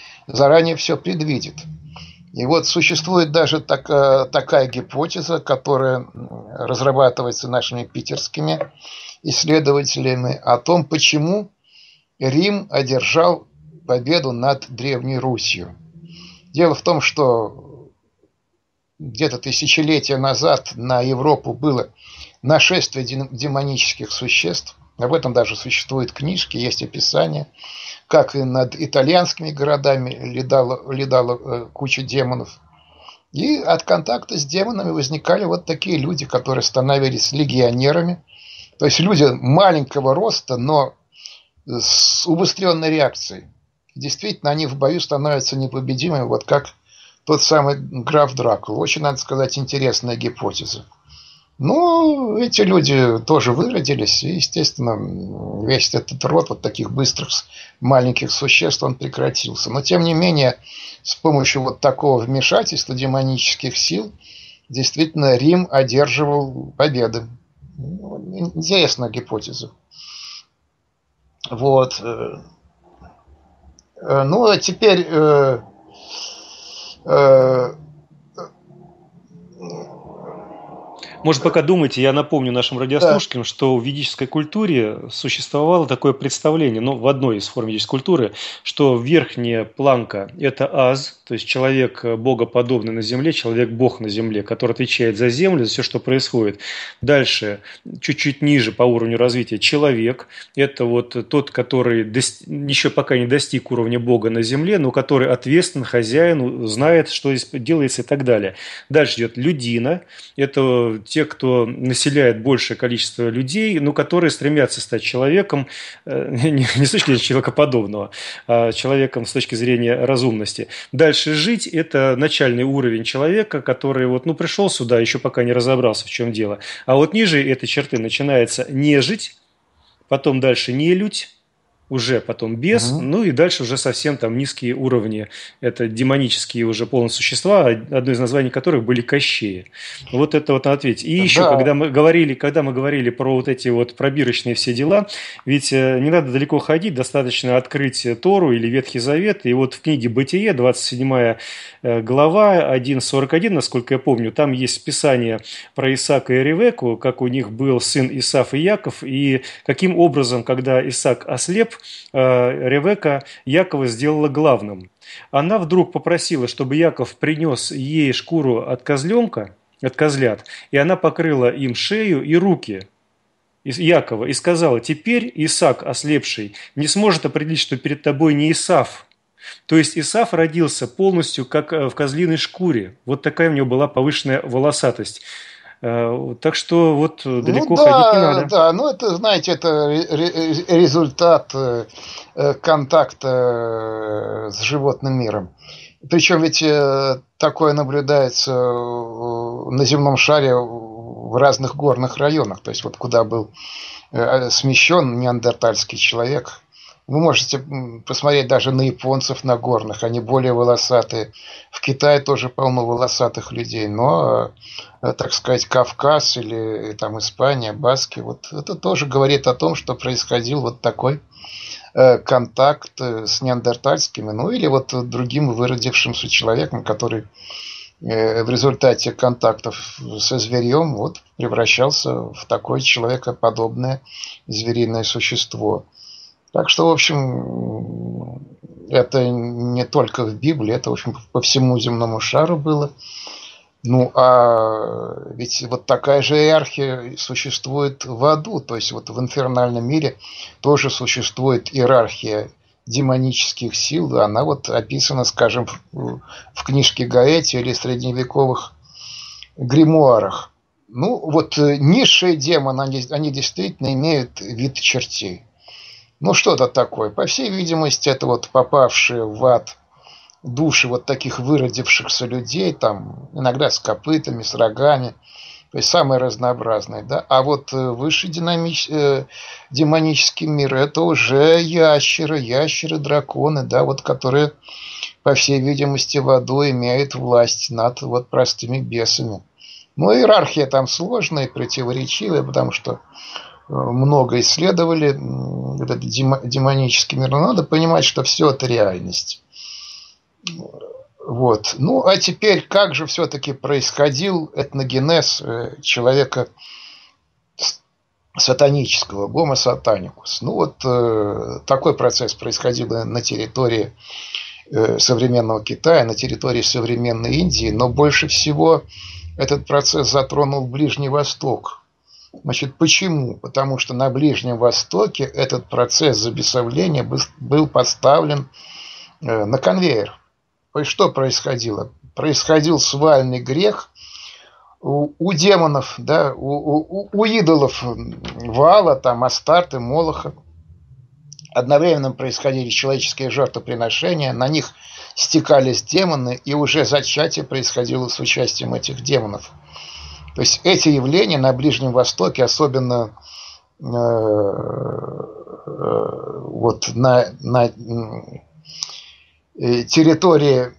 все предвидит. И вот существует даже такая гипотеза, которая разрабатывается нашими питерскими исследователями, о том, почему Рим одержал победу над Древней Русью. Дело в том, что где-то тысячелетия назад на Европу было нашествие демонических существ. Об этом даже существуют книжки, есть описания. Как и над итальянскими городами летала куча демонов. И от контакта с демонами возникали вот такие люди, которые становились легионерами. То есть люди маленького роста, но с убыстренной реакцией. Действительно, они в бою становятся непобедимыми, вот как тот самый граф Дракула. Очень, надо сказать, интересная гипотеза. Ну, эти люди тоже выродились, и, естественно, весь этот род вот таких быстрых маленьких существ, он прекратился. Но, тем не менее, с помощью вот такого вмешательства демонических сил, действительно, Рим одерживал победы. Интересная гипотеза. Вот. Ну, а теперь... Может, пока думаете, я напомню нашим радиослушателям, да, что в ведической культуре существовало такое представление, но в одной из форм ведической культуры, что верхняя планка – это аз, то есть человек богоподобный на земле, человек-бог на земле, который отвечает за землю, за все, что происходит. Дальше, чуть-чуть ниже по уровню развития, человек – это вот тот, который еще пока не достиг уровня бога на земле, но который ответственен, хозяин, знает, что здесь делается и так далее. Дальше идет людина – это те, кто населяет большее количество людей, но которые стремятся стать человеком, не с точки зрения человекоподобного, а человеком с точки зрения разумности. Дальше жить – это начальный уровень человека, который вот, ну, пришел сюда, еще пока не разобрался, в чем дело. А вот ниже этой черты начинается нежить, потом дальше нелюдь, уже потом бес, ну и дальше уже совсем там низкие уровни. Это демонические уже полные существа, одно из названий которых были Кощеи. Вот это вот надо ответить. И еще, когда мы говорили про вот эти вот пробирочные все дела, ведь не надо далеко ходить, достаточно открыть Тору или Ветхий Завет. И вот в книге «Бытие», 27 глава, 1.41, насколько я помню, там есть списание про Исаака и Ревеку, как у них был сын Исав и Яков, и каким образом, когда Исаак ослеп, Ревека Якова сделала главным. Она вдруг попросила, чтобы Яков принес ей шкуру от козлят, и она покрыла им шею и руки Якова и сказала: «Теперь Исаак, ослепший, не сможет определить, что перед тобой не Исав». То есть Исав родился полностью как в козлиной шкуре. Вот такая у него была повышенная волосатость. Так что вот далеко ходить не надо. Да, ну это, знаете, это результат контакта с животным миром. Причем ведь такое наблюдается на земном шаре в разных горных районах. То есть вот куда был смещен неандертальский человек. Вы можете посмотреть даже на японцев, на горных. Они более волосатые. В Китае тоже полно волосатых людей. Но, так сказать, Кавказ или там Испания, Баски. Вот это тоже говорит о том, что происходил вот такой контакт с неандертальскими. Ну, или вот другим выродившимся человеком, который в результате контактов со зверьем вот превращался в такое человекоподобное звериное существо. Так что, в общем, это не только в Библии, это, в общем, по всему земному шару было. Ну, а ведь вот такая же иерархия существует в аду. То есть, вот в инфернальном мире тоже существует иерархия демонических сил. Она вот описана, скажем, в книжке Гаэте или средневековых гримуарах. Ну, вот низшие демоны, они действительно имеют вид чертей. Ну, что-то такое. По всей видимости, это вот попавшие в ад души вот таких выродившихся людей, там, иногда с копытами, с рогами, то есть самые разнообразные, да. А вот высший демонический мир — это уже ящеры, драконы, да, вот которые, по всей видимости, в аду имеют власть над вот простыми бесами. Но иерархия там сложная, противоречивая, потому что много исследовали этот демонический мир. Но надо понимать, что все это реальность. Вот. Ну, а теперь, как же все-таки происходил этногенез человека сатанического, гомо сатаникус? Ну, вот такой процесс происходил на территории современного Китая, на территории современной Индии, но больше всего этот процесс затронул Ближний Восток. Значит, почему? Потому что на Ближнем Востоке этот процесс забесовления был поставлен на конвейер. И что происходило? Происходил свальный грех у демонов, да, у идолов Ваала, там, Астарты, Молоха. Одновременно происходили человеческие жертвоприношения, на них стекались демоны, и уже зачатие происходило с участием этих демонов. То есть эти явления на Ближнем Востоке, особенно вот на территории,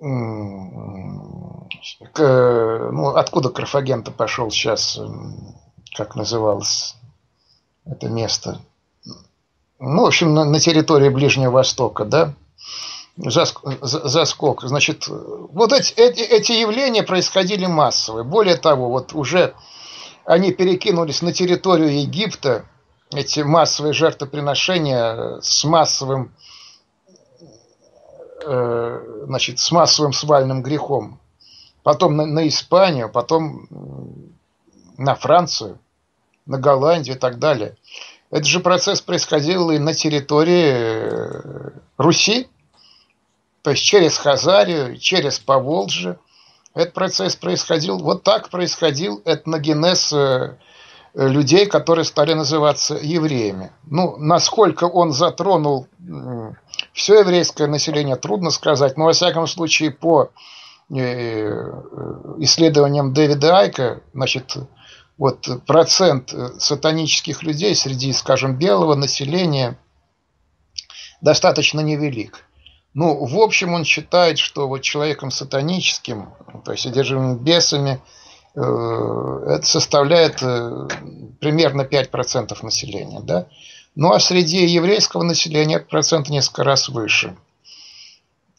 ну, откуда Карфаген-то пошел сейчас, как называлось это место. Ну, в общем, на территории Ближнего Востока, да, заскок. Значит, вот эти явления происходили массово. Более того, вот уже они перекинулись на территорию Египта, эти массовые жертвоприношения с массовым, значит, с массовым свальным грехом. Потом на Испанию, потом на Францию, на Голландию и так далее. Этот же процесс происходил и на территории Руси. То есть через Хазарию, через Поволжье. Этот процесс происходил. Вот так происходил этногенез людей, которые стали называться евреями. Ну, насколько он затронул все еврейское население, трудно сказать. Но, во всяком случае, по исследованиям Дэвида Айка, значит, вот процент сатанических людей среди, скажем, белого населения достаточно невелик. Ну, в общем, он считает, что вот человеком сатаническим, то есть одержимым бесами, это составляет примерно 5% населения, да? Ну, а среди еврейского населения процент несколько раз выше.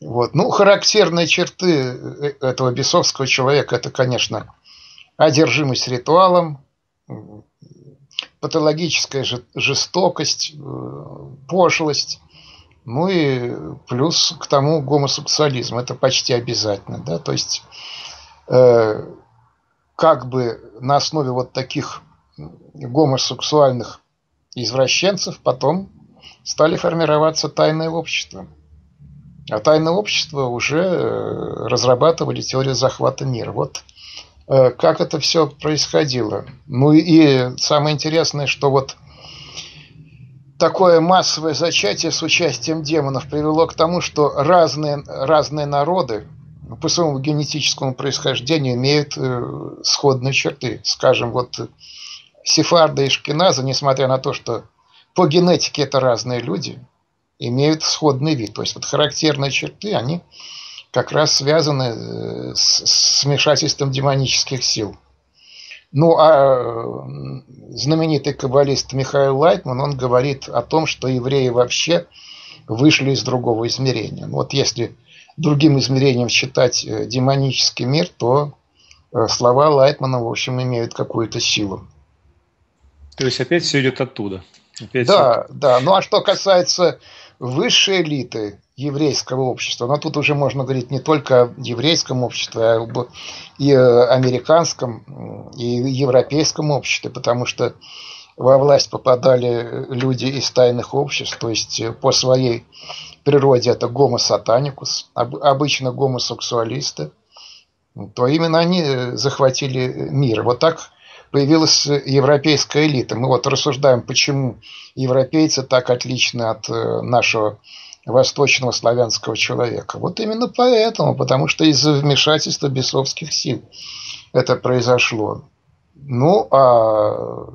Вот. Ну, характерные черты этого бесовского человека – это, конечно, одержимость ритуалом, патологическая жестокость, пошлость, ну и плюс к тому гомосексуализм. Это почти обязательно, да? То есть, как бы на основе вот таких гомосексуальных извращенцев потом стали формироваться тайные общества. А тайное общество уже разрабатывали теорию захвата мира. Вот как это все происходило. Ну и самое интересное, что вот такое массовое зачатие с участием демонов привело к тому, что разные народы по своему генетическому происхождению имеют сходные черты. Скажем, вот сефарды и ашкеназы, несмотря на то, что по генетике это разные люди, имеют сходный вид. То есть вот характерные черты, они как раз связаны с вмешательством демонических сил. Ну, а знаменитый каббалист Михаил Лайтман, он говорит о том, что евреи вообще вышли из другого измерения. Вот если другим измерением считать демонический мир, то слова Лайтмана, в общем, имеют какую-то силу. То есть опять все идет оттуда. Опять да, все... да. Ну а что касается высшей элиты еврейского общества, но тут уже можно говорить не только о еврейском обществе, а и американском, и европейском обществе, потому что во власть попадали люди из тайных обществ, то есть по своей природе это гомо-сатаникус, обычно гомосексуалисты, то именно они захватили мир. Вот так появилась европейская элита. Мы вот рассуждаем, почему европейцы так отличны от нашего восточного славянского человека. Вот именно поэтому, потому что из-за вмешательства бесовских сил это произошло. Ну, а...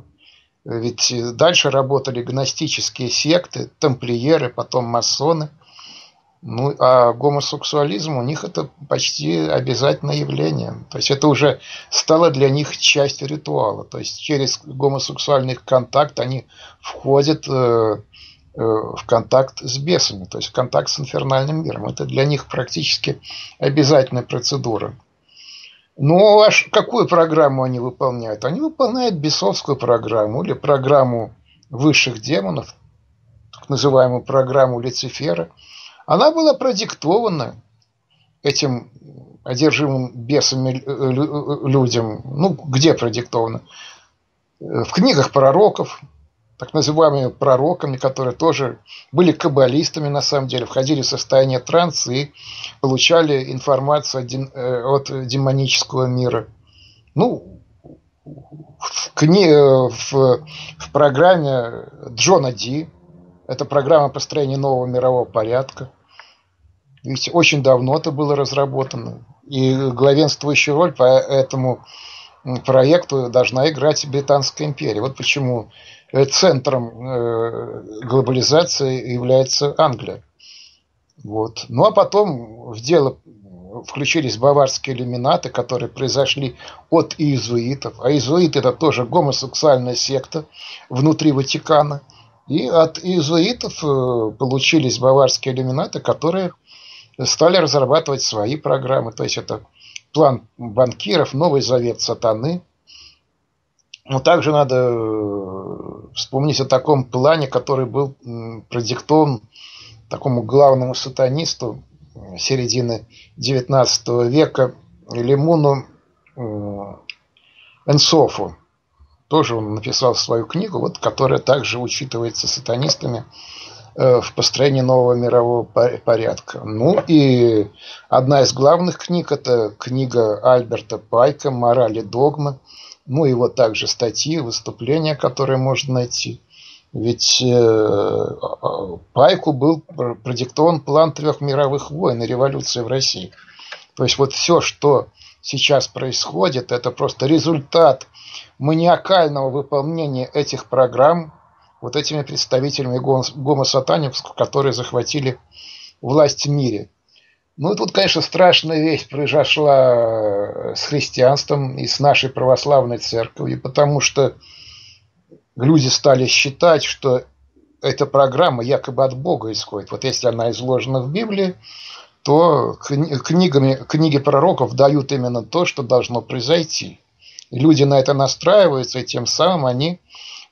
ведь дальше работали гностические секты, тамплиеры, потом масоны. Ну, а гомосексуализм у них это почти обязательное явление. То есть это уже стало для них частью ритуала. То есть через гомосексуальный контакт они входят в контакт с бесами, то есть в контакт с инфернальным миром. Это для них практически обязательная процедура. Ну, а какую программу они выполняют? Они выполняют бесовскую программу или программу высших демонов, так называемую программу Люцифера. Она была продиктована этим одержимым бесами людям. Ну, где продиктована? В книгах пророков, так называемыми пророками, которые тоже были каббалистами, на самом деле, входили в состояние транса и получали информацию от демонического мира. Ну, в программе Джона Ди, это программа построения нового мирового порядка, ведь очень давно это было разработано, и главенствующую роль по этому проекту должна играть Британская империя. Вот почему... центром глобализации является Англия. Вот. Ну, а потом в дело включились баварские иллюминаты, которые произошли от иезуитов. А иезуиты – это тоже гомосексуальная секта внутри Ватикана. И от иезуитов получились баварские иллюминаты, которые стали разрабатывать свои программы. То есть, это план банкиров, новый завет сатаны. Но также надо вспомнить о таком плане, который был продиктован такому главному сатанисту середины XIX века Лимуну Энсофу. Тоже он написал свою книгу, вот, которая также учитывается сатанистами в построении нового мирового порядка. Ну и одна из главных книг – это книга Альберта Пайка «Мораль и догма». Ну и вот также статьи, выступления, которые можно найти. Ведь Пайку был продиктован план 3 мировых войн и революции в России. То есть вот все, что сейчас происходит, это просто результат маниакального выполнения этих программ вот этими представителями гомо-сатанинов, которые захватили власть в мире. Ну, тут, конечно, страшная вещь произошла с христианством и с нашей православной церковью, потому что люди стали считать, что эта программа якобы от Бога исходит. Вот если она изложена в Библии, то книги пророков дают именно то, что должно произойти. И люди на это настраиваются, и тем самым они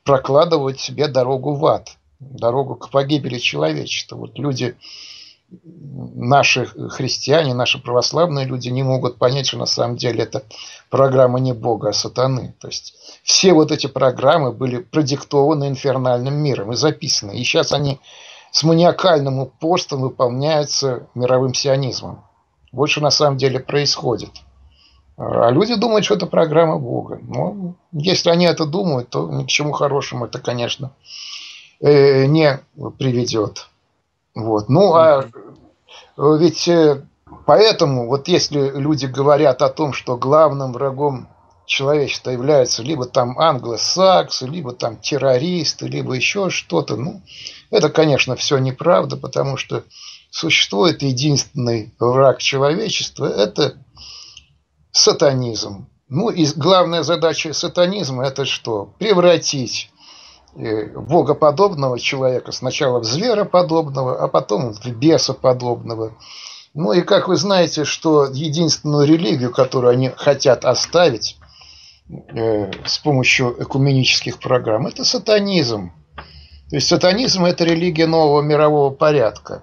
прокладывают себе дорогу в ад, дорогу к погибели человечества. Вот люди... наши христиане, наши православные люди не могут понять, что на самом деле это программа не Бога, а сатаны. То есть все вот эти программы были продиктованы инфернальным миром и записаны. И сейчас они с маниакальным упорством выполняются мировым сионизмом. Вот что на самом деле происходит. А люди думают, что это программа Бога. Но если они это думают, то ни к чему хорошему это, конечно, не приведет. Вот. Ну, а ведь поэтому, вот если люди говорят о том, что главным врагом человечества являются либо там англосаксы, либо там террористы, либо еще что-то, ну, это, конечно, все неправда, потому что существует единственный враг человечества – это сатанизм. Ну, и главная задача сатанизма – это что? Превратить богоподобного человека сначала в звероподобного, а потом в бесоподобного, Ну и как вы знаете, что единственную религию, которую они хотят оставить с помощью экуменических программ, это сатанизм. То есть сатанизм – это религия нового мирового порядка.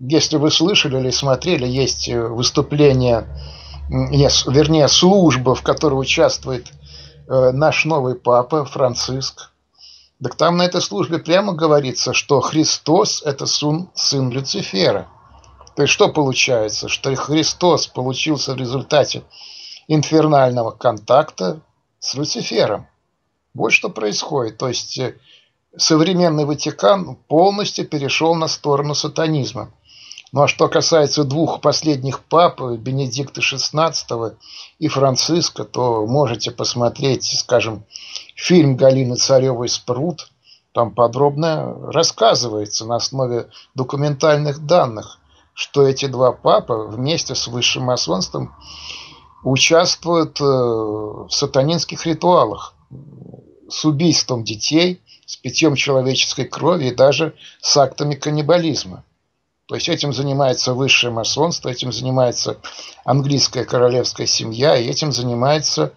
Если вы слышали или смотрели, есть выступление, вернее служба, в которой участвует наш новый папа Франциск. Так там на этой службе прямо говорится, что Христос – это сын Люцифера. То есть что получается? Что Христос получился в результате инфернального контакта с Люцифером. Вот что происходит. То есть современный Ватикан полностью перешел на сторону сатанизма. Ну а что касается двух последних пап, Бенедикта XVI и Франциска, то можете посмотреть, скажем, фильм Галины Царевой «Спрут». Там подробно рассказывается на основе документальных данных, что эти два папы вместе с высшим масонством участвуют в сатанинских ритуалах с убийством детей, с питьем человеческой крови и даже с актами каннибализма. То есть этим занимается высшее масонство, этим занимается английская королевская семья, и этим занимается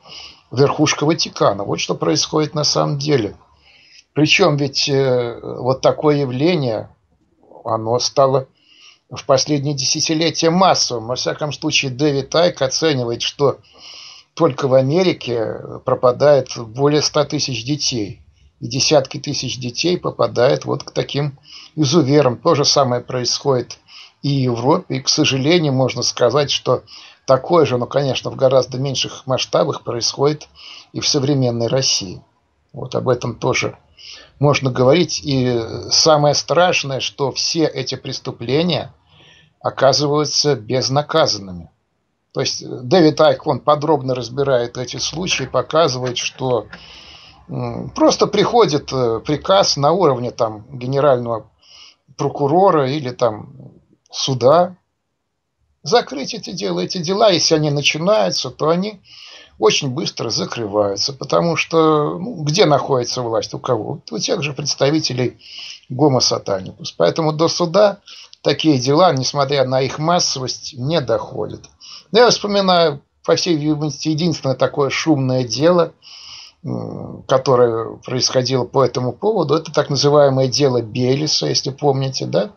верхушка Ватикана. Вот что происходит на самом деле. Причем ведь вот такое явление, оно стало в последние десятилетия массовым. Во всяком случае, Дэвид Айк оценивает, что только в Америке пропадает более 100 тысяч детей. И десятки тысяч детей попадают вот к таким изуверам. То же самое происходит и в Европе. И, к сожалению, можно сказать, что такое же, но, конечно, в гораздо меньших масштабах происходит и в современной России. Вот об этом тоже можно говорить. И самое страшное, что все эти преступления оказываются безнаказанными. То есть Дэвид Айк, он подробно разбирает эти случаи, показывает, что просто приходит приказ на уровне там генерального прокурора или там суда закрыть эти дела, если они начинаются, то они очень быстро закрываются, потому что ну, где находится власть у кого? У тех же представителей гомо-сатаникус. Поэтому до суда такие дела, несмотря на их массовость, не доходят. Но я вспоминаю, по всей видимости, единственное такое шумное дело, которое происходило по этому поводу, это так называемое дело Бейлиса, если помните, да?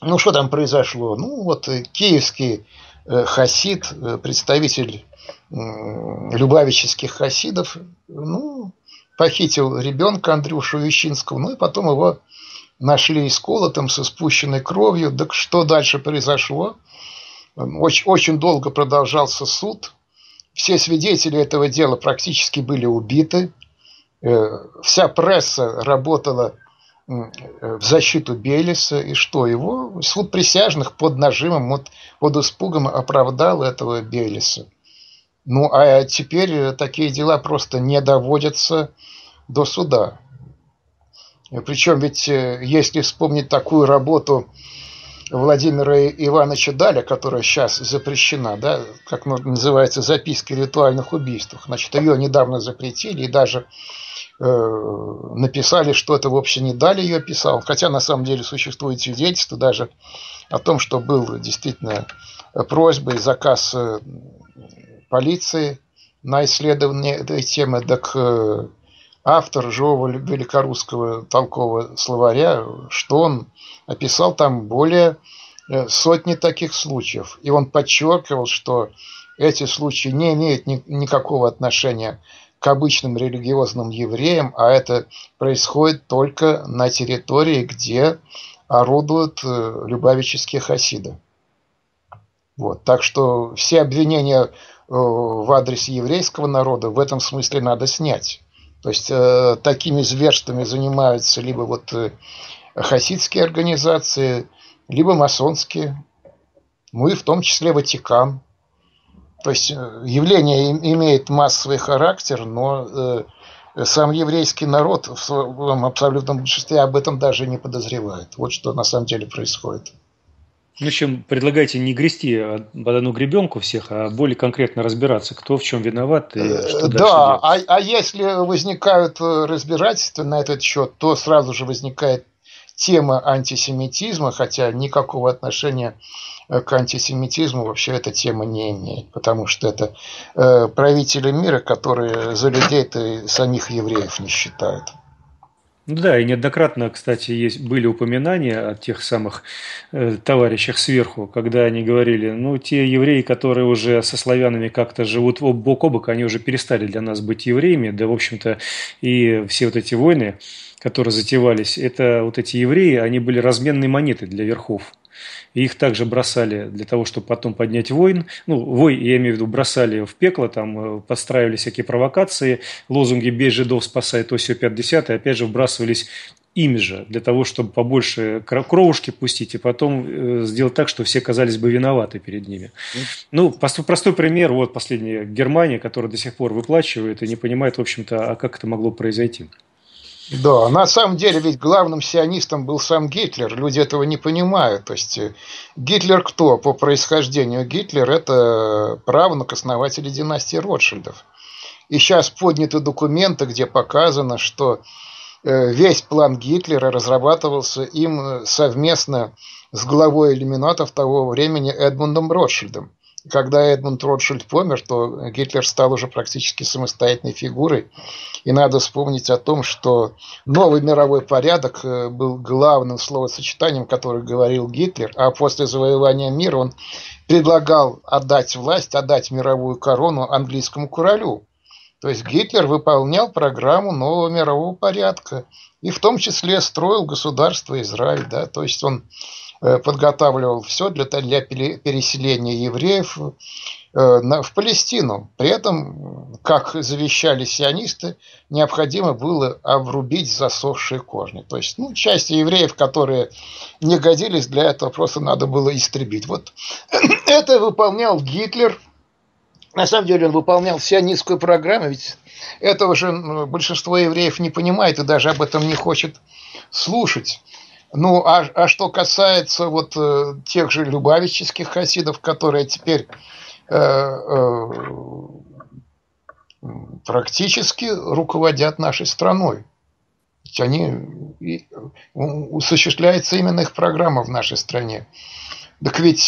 Ну, что там произошло? Ну, вот киевский хасид, представитель любавических хасидов, ну, похитил ребенка Андрюшу Ющинского, ну, и потом его нашли исколотым, со спущенной кровью. Так что дальше произошло? Очень долго продолжался суд. Все свидетели этого дела практически были убиты. Вся пресса работала в защиту Бейлиса. И что? Его суд присяжных под нажимом, под испугом оправдал этого Бейлиса. Ну, а теперь такие дела просто не доводятся до суда. Причем ведь, если вспомнить такую работу Владимира Ивановича Даля, которая сейчас запрещена, да, как называется, записки о ритуальных убийствах. Значит, ее недавно запретили и даже написали, что это вообще не Даль ее писал. Хотя на самом деле существует свидетельство даже о том, что был действительно просьба и заказ полиции на исследование этой темы. Так автор живого великорусского толкового словаря, что он описал там более сотни таких случаев. И он подчеркивал, что эти случаи не имеют никакого отношения к обычным религиозным евреям, а это происходит только на территории, где орудуют любавические хасиды. Вот. Так что все обвинения в адрес еврейского народа в этом смысле надо снять. То есть такими зверствами занимаются либо вот хасидские организации, либо масонские, ну и в том числе Ватикан. То есть явление имеет массовый характер, но сам еврейский народ в своем абсолютном большинстве об этом даже не подозревает. Вот что на самом деле происходит. В общем, предлагайте не грести под одну гребенку всех, а более конкретно разбираться, кто в чем виноват и что дальше делать. Да, а если возникают разбирательства на этот счет, то сразу же возникает тема антисемитизма, хотя никакого отношения к антисемитизму вообще эта тема не имеет, потому что это правители мира, которые за людей-то самих евреев не считают. Да, и неоднократно, кстати, были упоминания о тех самых товарищах сверху, когда они говорили, ну, те евреи, которые уже со славянами как-то живут бок о бок, они уже перестали для нас быть евреями, да, в общем-то, и все вот эти войны, которые затевались, это вот эти евреи, они были разменной монетой для верхов. И их также бросали для того, чтобы потом поднять войн. Ну, я имею в виду, бросали в пекло, там подстраивались всякие провокации, лозунги «Бей жидов, спасай», то сё, 50-е, опять же, вбрасывались ими же, для того, чтобы побольше кровушки пустить, и потом сделать так, что все казались бы виноваты перед ними. Ну, простой пример, вот последняя Германия, которая до сих пор выплачивает и не понимает, в общем-то, а как это могло произойти. Да, на самом деле ведь главным сионистом был сам Гитлер, люди этого не понимают. То есть Гитлер кто? По происхождению Гитлер — это правнук основателя династии Ротшильдов. И сейчас подняты документы, где показано, что весь план Гитлера разрабатывался им совместно с главой иллюминатов того времени Эдмондом Ротшильдом. Когда Эдмонд Ротшильд помер, то Гитлер стал уже практически самостоятельной фигурой. И надо вспомнить о том, что новый мировой порядок был главным словосочетанием, которое говорил Гитлер. А после завоевания мира он предлагал отдать власть, отдать мировую корону английскому королю. То есть Гитлер выполнял программу нового мирового порядка. И в том числе строил государство Израиль. Да? То есть он подготавливал все для переселения евреев в Палестину. При этом, как завещали сионисты, необходимо было обрубить засохшие корни. То есть, ну, часть евреев, которые не годились для этого, просто надо было истребить. Вот это выполнял Гитлер. На самом деле он выполнял сионистскую программу, ведь этого же большинство евреев не понимает и даже об этом не хочет слушать. Ну, а что касается вот тех же любавических хасидов, которые теперь практически руководят нашей страной. Ведь осуществляется именно их программа в нашей стране. Так ведь,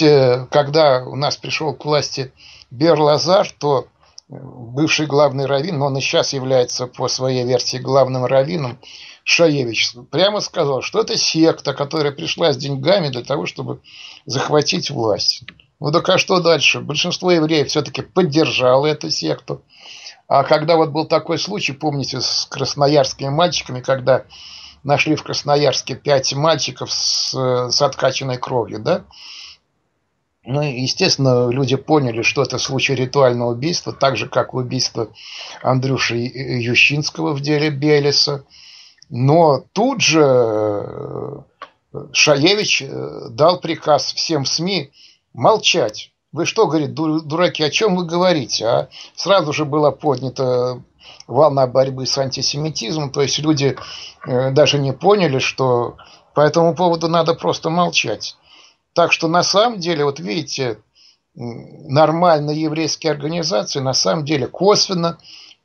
когда у нас пришел к власти Бер Лазар, то бывший главный раввин, но он и сейчас является по своей версии главным раввином, Шаевич, прямо сказал, что это секта, которая пришла с деньгами для того, чтобы захватить власть. Ну так а что дальше? Большинство евреев все-таки поддержало эту секту. А когда вот был такой случай, помните, с красноярскими мальчиками, когда нашли в Красноярске 5 мальчиков с откачанной кровью, да? Ну, естественно, люди поняли, что это случай ритуального убийства, так же, как убийство Андрюши Ющинского в деле Бейлиса. Но тут же Шаевич дал приказ всем СМИ молчать. Вы что, говорит, дураки, о чем вы говорите? А сразу же была поднята волна борьбы с антисемитизмом. То есть люди даже не поняли, что по этому поводу надо просто молчать. Так что на самом деле, вот видите, нормальные еврейские организации на самом деле косвенно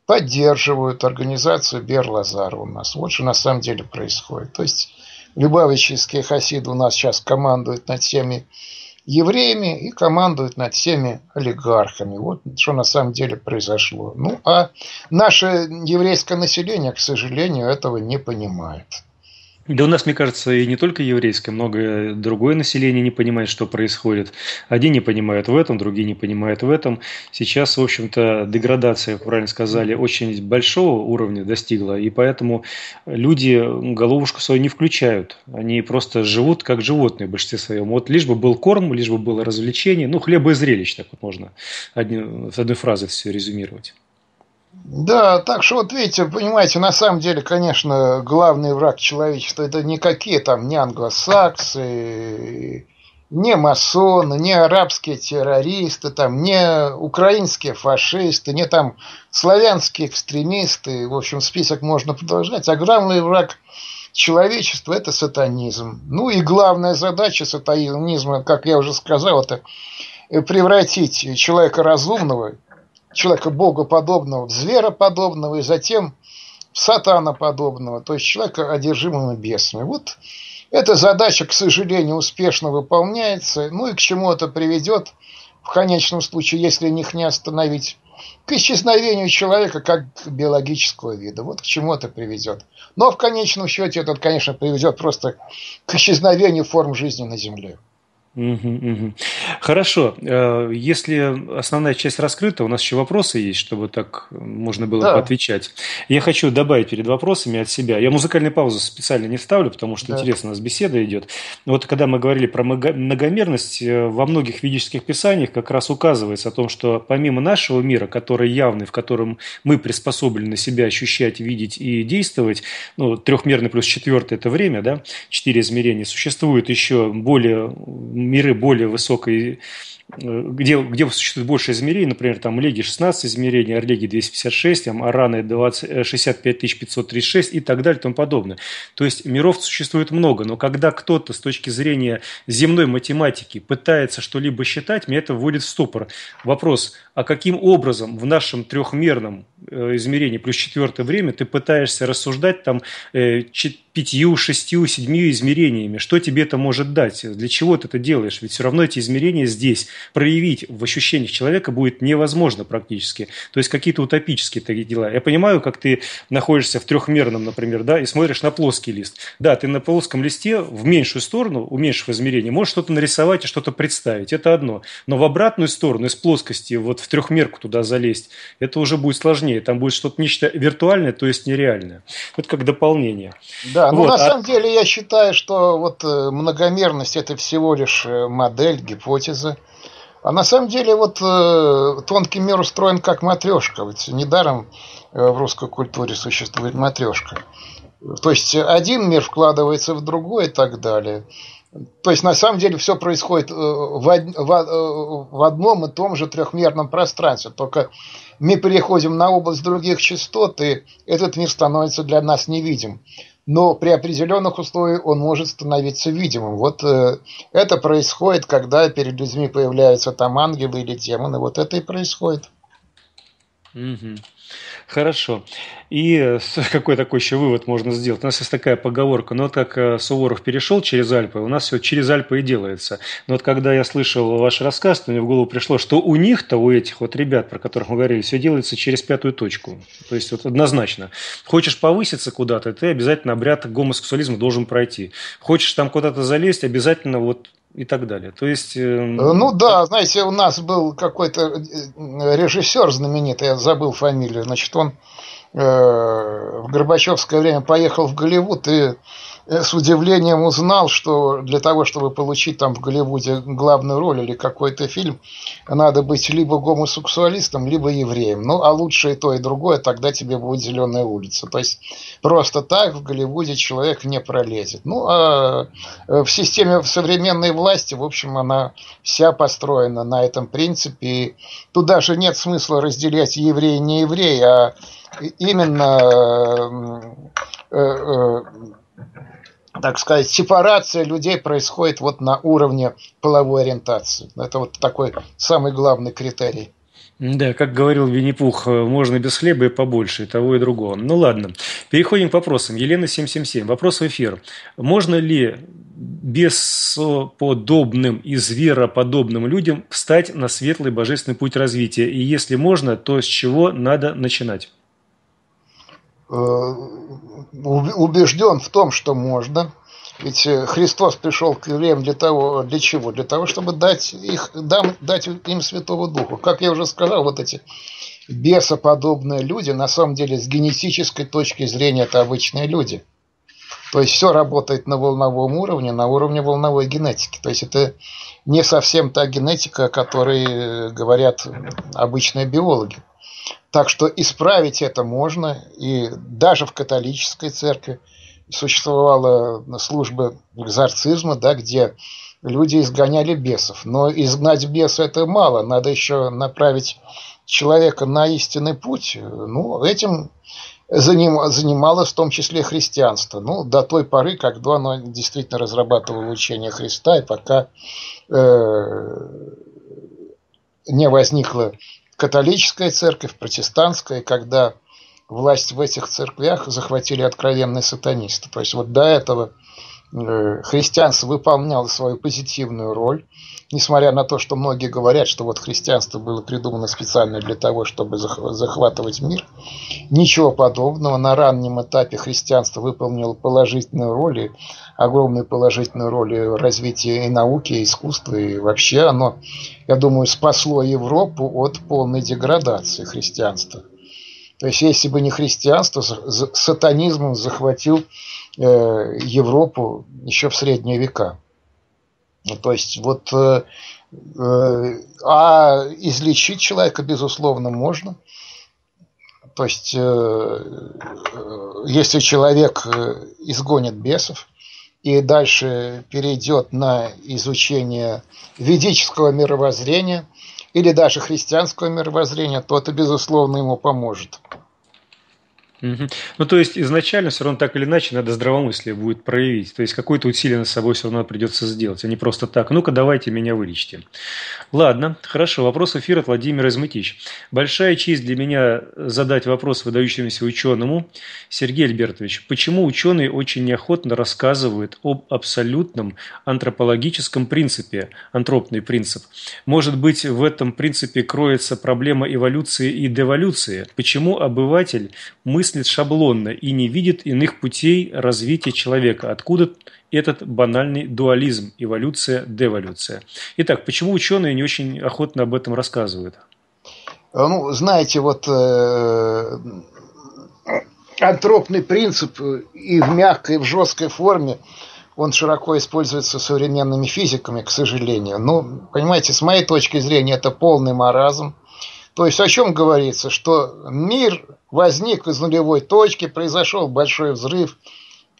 поддерживают организацию Бер Лазара у нас. Вот что на самом деле происходит. То есть любавические хасиды у нас сейчас командуют над всеми евреями и командуют над всеми олигархами. Вот что на самом деле произошло. Ну, а наше еврейское население, к сожалению, этого не понимает. Да у нас, мне кажется, и не только еврейское, много другое население не понимает, что происходит. Одни не понимают в этом, другие не понимают в этом. Сейчас, в общем-то, деградация, правильно сказали, очень большого уровня достигла, и поэтому люди головушку свою не включают. Они просто живут как животные в большинстве своем. Вот лишь бы был корм, лишь бы было развлечение, ну, хлеба и зрелищ, так вот можно одной фразой все резюмировать. Да, так что вот видите, понимаете, на самом деле, конечно, главный враг человечества — это никакие там не англосаксы, не масоны, не арабские террористы, там, не украинские фашисты, не там славянские экстремисты, в общем, список можно продолжать, а главный враг человечества — это сатанизм. Ну и главная задача сатанизма, как я уже сказал, это превратить человека разумного, человека богоподобного в звероподобного и затем в сатаноподобного, то есть человека, одержимого бесами. Вот Эта задача, к сожалению, успешно выполняется, ну и к чему это приведет, в конечном случае, если их не остановить, к исчезновению человека как биологического вида. Вот к чему это приведет. Но в конечном счете это, конечно, приведет просто к исчезновению форм жизни на Земле. Хорошо. Если основная часть раскрыта, у нас еще вопросы есть, чтобы так можно было поотвечать. Я хочу добавить перед вопросами от себя. Я музыкальную паузу специально не вставлю, потому что интересно, у нас беседа идет. Вот когда мы говорили про многомерность, во многих ведических писаниях как раз указывается о том, что помимо нашего мира, который явный, в котором мы приспособлены себя ощущать, видеть и действовать, ну, трехмерный плюс четвертый – это время, да, четыре измерения, существует еще более... миры более высокой, где существует больше измерений, например, там Леги 16 измерений, Орлеги 256, там Араны 65536 и так далее и тому подобное. То есть миров существует много, но когда кто-то с точки зрения земной математики пытается что-либо считать, меня это вводит в ступор. Вопрос, а каким образом в нашем трехмерном измерении плюс четвертое время ты пытаешься рассуждать там 5, 6, 7 измерениями? Что тебе это может дать? Для чего ты это делаешь? Ведь все равно эти измерения здесь проявить в ощущениях человека будет невозможно практически. То есть какие-то утопические такие дела. Я понимаю, как ты находишься в трехмерном, например, да, и смотришь на плоский лист. Да, ты на плоском листе в меньшую сторону, уменьшив измерение, можешь что-то нарисовать и что-то представить. Это одно. Но в обратную сторону, из плоскости, вот в трехмерку туда залезть, это уже будет сложнее. Там будет что-то нечто виртуальное, то есть нереальное. Вот как дополнение. Да, вот. Ну на самом деле я считаю, что вот многомерность – это всего лишь модель, гипотеза. А на самом деле вот тонкий мир устроен как матрешка. Ведь недаром в русской культуре существует матрешка. То есть один мир вкладывается в другой и так далее. То есть на самом деле все происходит в одном и том же трехмерном пространстве. Только мы переходим на область других частот, и этот мир становится для нас невидим. Но при определенных условиях он может становиться видимым. Вот это происходит, когда перед людьми появляются там ангелы или демоны. Вот это и происходит. Хорошо. И какой такой еще вывод можно сделать? У нас есть такая поговорка. Ну, вот как Суворов перешел через Альпы, у нас все через Альпы и делается. Но вот когда я слышал ваш рассказ, то мне в голову пришло, что у них-то, у этих вот ребят, про которых мы говорили, все делается через пятую точку. То есть, вот однозначно. Хочешь повыситься куда-то, ты обязательно обряд гомосексуализма должен пройти. Хочешь там куда-то залезть, обязательно вот и так далее. То есть... Ну да, знаете, у нас был какой-то режиссер знаменитый, я забыл фамилию, значит, он в Горбачевское время поехал в Голливуд и с удивлением узнал, что для того, чтобы получить там в Голливуде главную роль или какой-то фильм, надо быть либо гомосексуалистом, либо евреем. Ну, а лучше и то, и другое, тогда тебе будет «Зеленая улица». То есть, просто так в Голливуде человек не пролезет. Ну, а в системе современной власти, в общем, она вся построена на этом принципе. И тут даже нет смысла разделять евреи и неевреи, а именно... так сказать, сепарация людей происходит вот на уровне половой ориентации. Это вот такой самый главный критерий. Да, как говорил Винни-Пух, можно без хлеба и побольше, и того, и другого. Ну, ладно. Переходим к вопросам. Елена 777. Вопрос в эфир. Можно ли бесподобным и звероподобным людям встать на светлый божественный путь развития? И если можно, то с чего надо начинать? Убежден в том, что можно. Ведь Христос пришел к евреям для того, для чего? Для того, чтобы дать им Святого Духа. Как я уже сказал, вот эти бесоподобные люди, на самом деле, с генетической точки зрения, это обычные люди. То есть, все работает на волновом уровне, на уровне волновой генетики. То есть, это не совсем та генетика, о которой говорят обычные биологи. Так что исправить это можно. И даже в католической церкви существовала служба экзорцизма, да, где люди изгоняли бесов. Но изгнать беса – это мало. Надо еще направить человека на истинный путь. Ну, этим занималось в том числе христианство. Ну, до той поры, когда оно действительно разрабатывало учение Христа, и пока не возникло... Католическая церковь, протестантская, когда власть в этих церквях захватили откровенные сатанисты. То есть, вот до этого христианство выполняло свою позитивную роль, несмотря на то, что многие говорят, что вот христианство было придумано специально для того, чтобы захватывать мир. Ничего подобного. На раннем этапе христианство выполнило положительную роль, и огромную положительную роль в развитии и науки, и искусства, и вообще оно, я думаю, спасло Европу от полной деградации христианства. То есть, если бы не христианство, сатанизм захватил Европу еще в средние века. То есть, вот, а излечить человека, безусловно, можно. То есть, если человек изгонит бесов и дальше перейдет на изучение ведического мировоззрения или даже христианского мировоззрения, то это, безусловно, ему поможет. Угу. Ну, то есть, изначально все равно так или иначе надо здравомыслие будет проявить. То есть, какое-то усилие над собой все равно придется сделать, а не просто так. Ну-ка, давайте меня вылечите. Ладно, хорошо. Вопрос эфира от Владимира Измытич. Большая честь для меня задать вопрос выдающемуся ученому. Сергей Альбертович, почему ученые очень неохотно рассказывают об абсолютном антропологическом принципе, антропный принцип? Может быть, в этом принципе кроется проблема эволюции и деволюции? Почему обыватель мыслит шаблонно и не видит иных путей развития человека? Откуда этот банальный дуализм эволюция-деволюция? Итак, почему ученые не очень охотно об этом рассказывают? Ну, знаете, вот антропный принцип и в мягкой, и в жесткой форме он широко используется современными физиками, к сожалению. Но, понимаете, с моей точки зрения, это полный маразм. То есть, о чем говорится? Что мир возник из нулевой точки, произошел большой взрыв,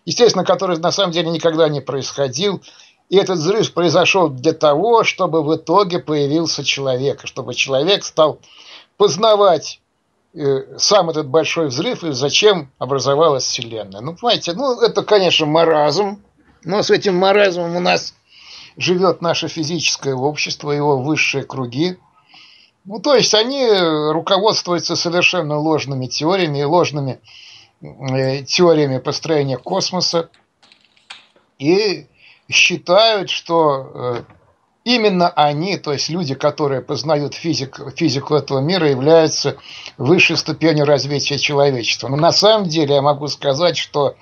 естественно, который на самом деле никогда не происходил. И этот взрыв произошел для того, чтобы в итоге появился человек, чтобы человек стал познавать сам этот большой взрыв и зачем образовалась Вселенная. Ну, понимаете, ну, это, конечно, маразм, но с этим маразмом у нас живет наше физическое общество, его высшие круги. Ну, то есть, они руководствуются совершенно ложными теориями и ложными теориями построения космоса и считают, что именно они, то есть, люди, которые познают физику этого мира, являются высшей ступенью развития человечества. Но на самом деле я могу сказать, что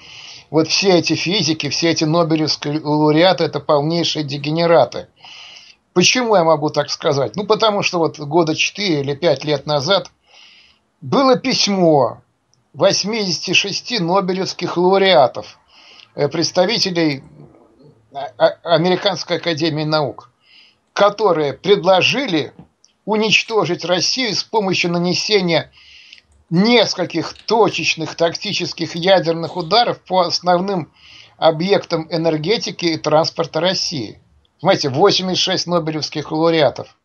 вот все эти физики, все эти нобелевские лауреаты – это полнейшие дегенераты. Почему я могу так сказать? Ну, потому что вот года 4 или 5 лет назад было письмо 86 нобелевских лауреатов, представителей Американской академии наук, которые предложили уничтожить Россию с помощью нанесения нескольких точечных тактических ядерных ударов по основным объектам энергетики и транспорта России. Понимаете, 86 нобелевских лауреатов.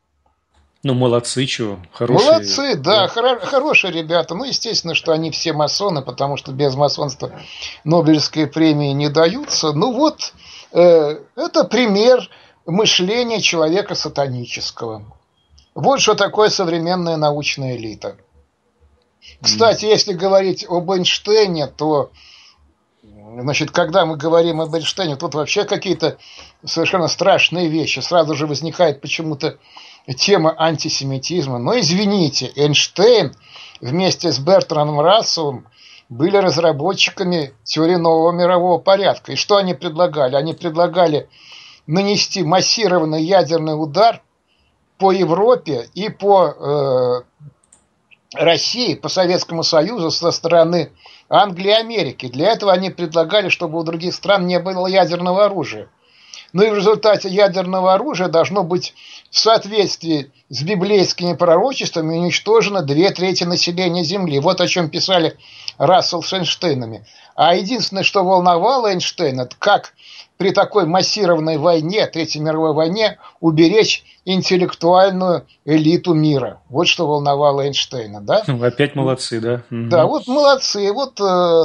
Ну, молодцы, чего. Хорошие. Молодцы, да, хорошие ребята. Ну, естественно, что они все масоны, потому что без масонства нобелевские премии не даются. Ну, вот, это пример мышления человека сатанического. Вот что такое современная научная элита. Кстати, если говорить об Эйнштейне, то... Значит, когда мы говорим об Эйнштейне, тут вообще какие-то совершенно страшные вещи. Сразу же возникает почему-то тема антисемитизма. Но извините, Эйнштейн вместе с Бертраном Расселом были разработчиками теории нового мирового порядка. И что они предлагали? Они предлагали нанести массированный ядерный удар по Европе и по России, по Советскому Союзу со стороны Англии и Америки. Для этого они предлагали, чтобы у других стран не было ядерного оружия. Но и в результате ядерного оружия должно быть в соответствии с библейскими пророчествами уничтожено 2/3 населения Земли. Вот о чем писали Рассел с Эйнштейнами. А единственное, что волновало Эйнштейна, это как при такой массированной войне, Третьей мировой войне, уберечь интеллектуальную элиту мира. Вот что волновало Эйнштейна, да? Ну, опять молодцы, да? Да, вот молодцы. Вот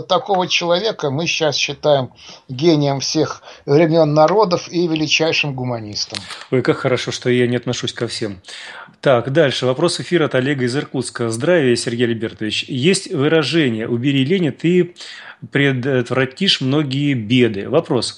такого человека мы сейчас считаем гением всех времен, народов и величайшим гуманистом. Ой, как хорошо, что я не отношусь ко всем. Так, дальше. Вопрос эфира от Олега из Иркутска. Здравия, Сергей Альбертович. Есть выражение «убери лень, ты предотвратишь многие беды». Вопрос.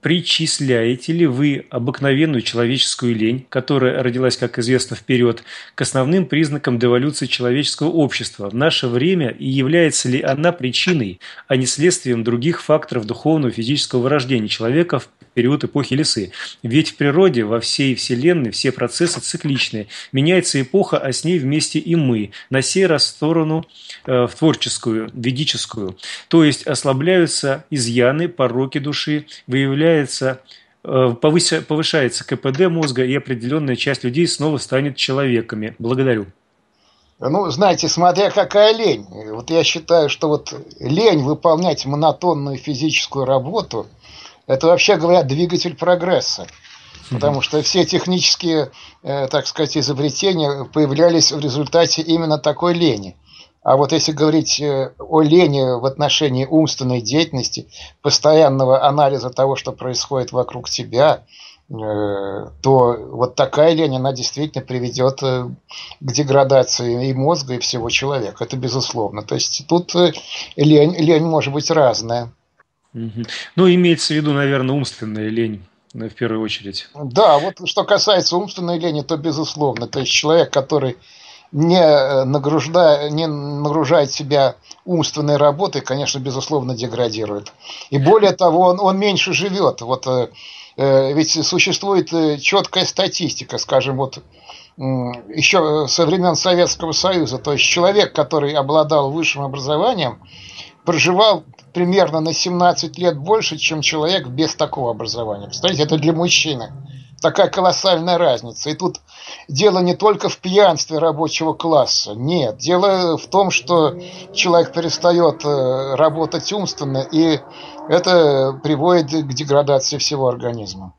Причисляете ли вы обыкновенную человеческую лень, которая родилась, как известно, вперед, к основным признакам деволюции человеческого общества в наше время, и является ли она причиной, а не следствием других факторов духовного и физического вырождения человека в период эпохи Лисы? Ведь в природе, во всей Вселенной все процессы цикличны. Меняется эпоха, а с ней вместе и мы, на сей раз в сторону в творческую, ведическую. То есть ослабляются изъяны, пороки души, повышается КПД мозга, и определенная часть людей снова станет человеками. Благодарю. Ну, знаете, смотря какая лень. Вот я считаю, что вот лень выполнять монотонную физическую работу — это, вообще говоря, двигатель прогресса. Потому что все технические, так сказать, изобретения появлялись в результате именно такой лени. А вот если говорить о лени в отношении умственной деятельности, постоянного анализа того, что происходит вокруг тебя, то вот такая лень, она действительно приведет к деградации и мозга, и всего человека. Это безусловно. То есть тут лень может быть разная. Ну, имеется в виду, наверное, умственная лень в первую очередь. Да, вот что касается умственной лени, то безусловно. То есть человек, который не нагружает себя умственной работой, конечно, безусловно, деградирует. И более того, он меньше живет. Вот, ведь существует четкая статистика, скажем, вот еще со времен Советского Союза. То есть человек, который обладал высшим образованием, проживал примерно на 17 лет больше, чем человек без такого образования. Представляете, это для мужчины. Такая колоссальная разница. И тут дело не только в пьянстве рабочего класса. Нет, дело в том, что человек перестает работать умственно, и это приводит к деградации всего организма.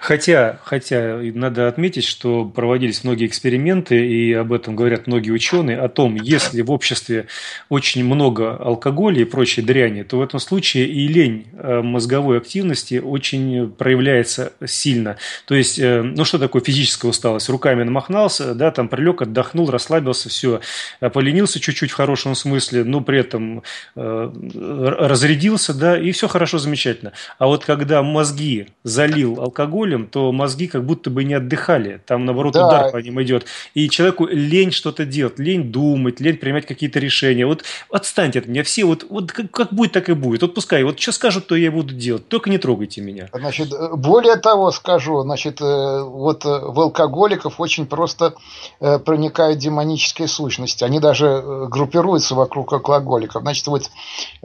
Хотя надо отметить, что проводились многие эксперименты, и об этом говорят многие ученые, о том, если в обществе очень много алкоголя и прочей дряни, то в этом случае и лень мозговой активности очень проявляется сильно. То есть, ну что такое физическая усталость? Руками намахнался, да, там прилег, отдохнул, расслабился, все, поленился чуть-чуть в хорошем смысле, но при этом разрядился, да, и все хорошо, замечательно. А вот когда мозги залил алкоголем, то мозги как будто бы не отдыхали. Там, наоборот, удар по ним идет. И человеку лень что-то делать, лень думать, лень принимать какие-то решения. Вот отстаньте от меня все. Вот как будет, так и будет. Вот пускай. Вот что скажут, то я буду делать. Только не трогайте меня. Значит, более того скажу. Значит, вот в алкоголиков очень просто проникают демонические сущности. Они даже группируются вокруг алкоголиков. Значит, вот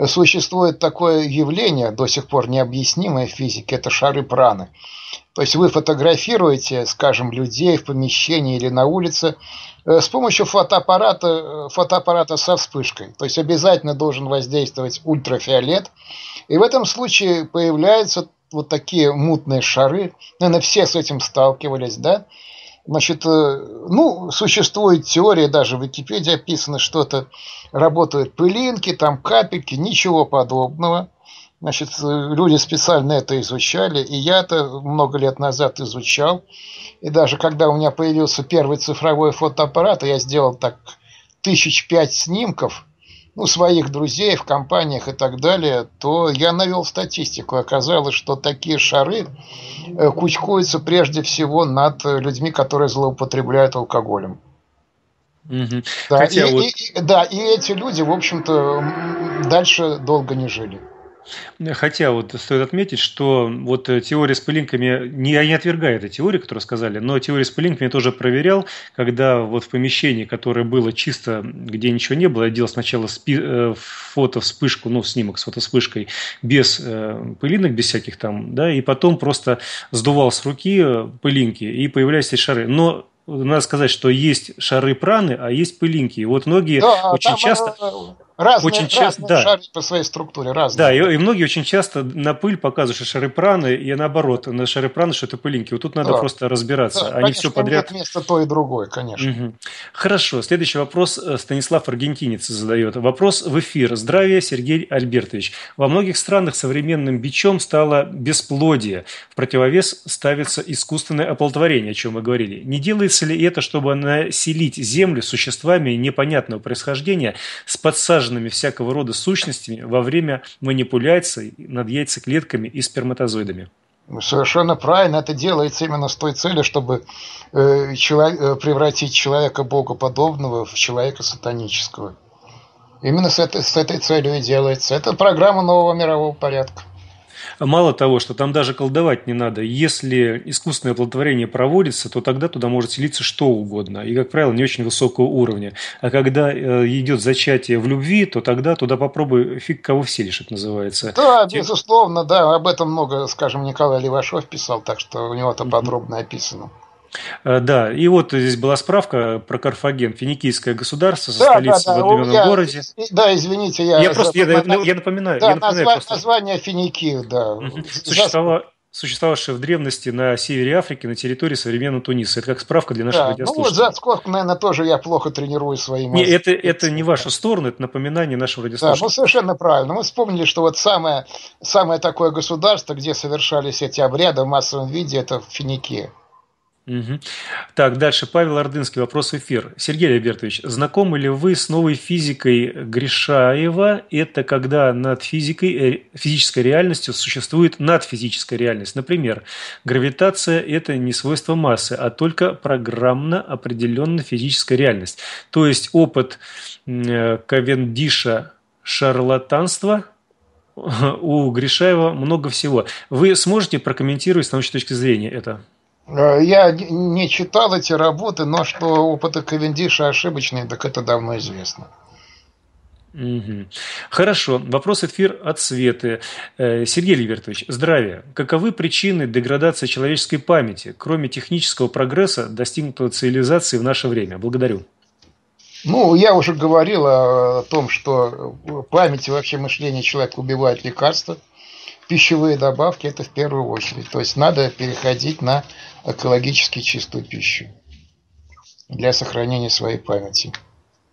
существует такое явление, до сих пор необъяснимое в физике. Это шары праны. То есть вы фотографируете, скажем, людей в помещении или на улице с помощью фотоаппарата со вспышкой. То есть обязательно должен воздействовать ультрафиолет. И в этом случае появляются вот такие мутные шары. Наверное, все с этим сталкивались, да? Значит, ну, существует теория, даже в Википедии описано что-то. Работают пылинки, там капельки, ничего подобного. Значит, люди специально это изучали, и я это много лет назад изучал. И даже когда у меня появился первый цифровой фотоаппарат, я сделал так 5 тысяч снимков, ну, своих друзей в компаниях и так далее, то я навел статистику. Оказалось, что такие шары кучкуются прежде всего над людьми, которые злоупотребляют алкоголем. Угу. Да, и эти люди, в общем-то, дальше долго не жили. Хотя вот стоит отметить, что вот теория с пылинками, я не отвергаю эту теорию, которую сказали, но теорию с пылинками я тоже проверял, когда вот в помещении, которое было чисто, где ничего не было, я делал сначала фото-вспышку, ну, снимок с фото-вспышкой без пылинок, без всяких там, да, и потом просто сдувал с руки пылинки, и появлялись эти шары. Но надо сказать, что есть шары праны, а есть пылинки. И вот многие очень часто разные шары по своей структуре, разные. Да, и многие очень часто на пыль показывают, что шары праны, и наоборот, на шары праны, что это пылинки. Вот тут надо просто разбираться. Да, они, конечно, все подряд. Нет места то и другое, конечно. Угу. Хорошо. Следующий вопрос Станислав Аргентинец задает. Вопрос в эфир. Здравия, Сергей Альбертович. Во многих странах современным бичом стало бесплодие. В противовес ставится искусственное оплодотворение, о чем вы говорили. Не делается ли это, чтобы населить землю существами непонятного происхождения с подсаживанием посаженными всякого рода сущностями во время манипуляций над яйцеклетками и сперматозоидами. Совершенно правильно. Это делается именно с той целью, чтобы превратить человека богоподобного в человека сатанического. Именно с этой целью и делается. Это программа нового мирового порядка. Мало того, что там даже колдовать не надо. Если искусственное оплодотворение проводится, то тогда туда может селиться что угодно. И, как правило, не очень высокого уровня. А когда идет зачатие в любви, то тогда туда попробуй фиг кого вселишь, это называется. Да, безусловно, да. Об этом много, скажем, Николай Левашов писал, так что у него это подробно описано. Да, и вот здесь была справка про Карфаген, финикийское государство со столицей в одноименном городе. Да, извините, я напоминаю название Финикии, да. Существовавшее в древности на севере Африки, на территории современного Туниса. Это как справка для наших радиослушателей. Ну, вот за сколько, наверное, тоже я плохо тренирую свои мозги. Нет, это не ваша сторона, это напоминание нашего радиослушателя. Да, ну, совершенно правильно. Мы вспомнили, что вот самое такое государство, где совершались эти обряды в массовом виде, это Финикия. Угу. Так, дальше. Павел Ордынский, вопрос в эфир. Сергей Альбертович, знакомы ли вы с новой физикой Гришаева? Это когда над физической реальностью существует надфизическая реальность. Например, гравитация – это не свойство массы, а только программно определенная физическая реальность. То есть опыт Кавендиша шарлатанства – у Гришаева много всего. Вы сможете прокомментировать с научной точки зрения это? Я не читал эти работы, но что опыты Кавендиша ошибочные, так это давно известно. Хорошо. Вопрос эфир от Светы. Сергей Альбертович, здравия. Каковы причины деградации человеческой памяти, кроме технического прогресса, достигнутого цивилизации в наше время? Благодарю. Ну, я уже говорил о том, что память и вообще мышление человека убивают лекарства. Пищевые добавки – это в первую очередь. То есть, надо переходить на экологически чистую пищу для сохранения своей памяти.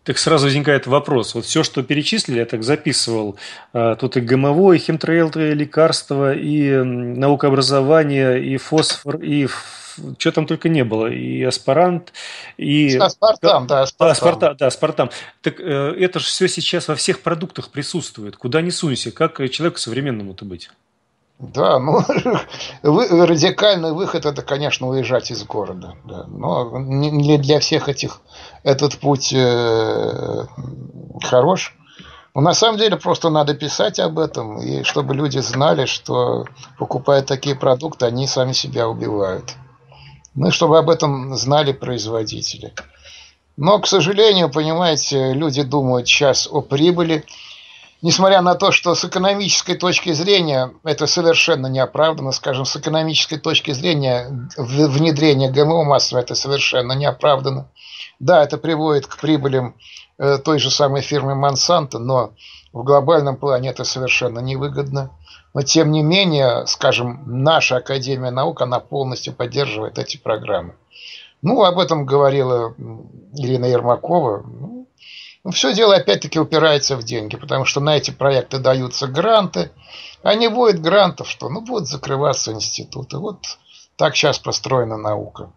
Так сразу возникает вопрос. Вот все, что перечислили, я так записывал. Тут и ГМО, и химтрейл, и лекарства, и наукообразование, и фосфор, и что там только не было. И аспарант, и... Аспартам, да, аспартам. Аспартам. Так это же все сейчас во всех продуктах присутствует. Куда ни сунься, как человеку современному-то быть? Да, ну, радикальный выход – это, конечно, уезжать из города. Да. Но не для всех этих этот путь хорош. Но на самом деле просто надо писать об этом, и чтобы люди знали, что, покупая такие продукты, они сами себя убивают. Ну, и чтобы об этом знали производители. Но, к сожалению, понимаете, люди думают сейчас о прибыли. Несмотря на то, что с экономической точки зрения это совершенно неоправданно, скажем, с экономической точки зрения внедрение ГМО массово это совершенно неоправданно. Да, это приводит к прибылям той же самой фирмы Монсанто, но в глобальном плане это совершенно невыгодно. Но тем не менее, скажем, наша Академия наук, она полностью поддерживает эти программы. Ну, об этом говорила Ирина Ермакова. Но все дело опять-таки упирается в деньги, потому что на эти проекты даются гранты, а не будет грантов, что? Ну, будут закрываться институты. Вот так сейчас построена наука.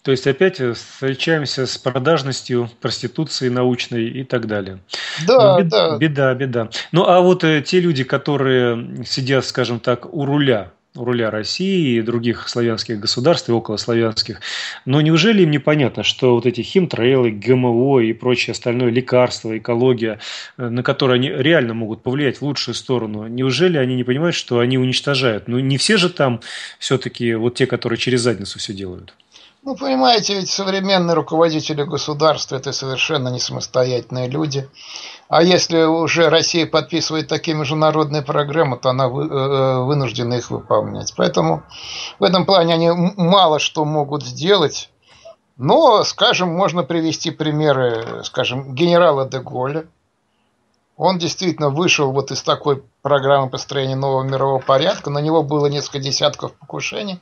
То есть, опять встречаемся с продажностью, проституцией научной и так далее. Да, беда. Ну, а вот те люди, которые сидят, скажем так, у руля России и других славянских государств и околославянских. Но неужели им не понятно, что вот эти химтрейлы, ГМО и прочее остальное, лекарства, экология, на которые они реально могут повлиять в лучшую сторону, неужели они не понимают, что они уничтожают? Ну, не все же там все-таки вот те, которые через задницу все делают. Ну, понимаете, ведь современные руководители государства – это совершенно не самостоятельные люди. А если уже Россия подписывает такие международные программы, то она вынуждена их выполнять. Поэтому в этом плане они мало что могут сделать. Но, скажем, можно привести примеры, скажем, генерала де Голля. Он действительно вышел вот из такой программы построения нового мирового порядка. На него было несколько десятков покушений.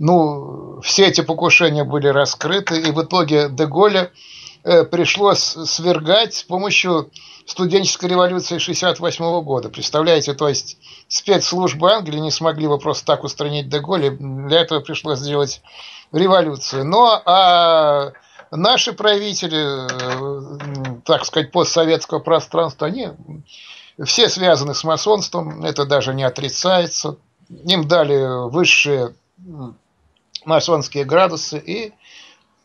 Ну, все эти покушения были раскрыты, и в итоге де Голля пришлось свергать с помощью студенческой революции 1968 года. Представляете, то есть спецслужбы Англии не смогли бы просто так устранить де Голля, для этого пришлось сделать революцию. Но Наши правители, так сказать, постсоветского пространства, они все связаны с масонством, это даже не отрицается. Им дали высшие масонские градусы, и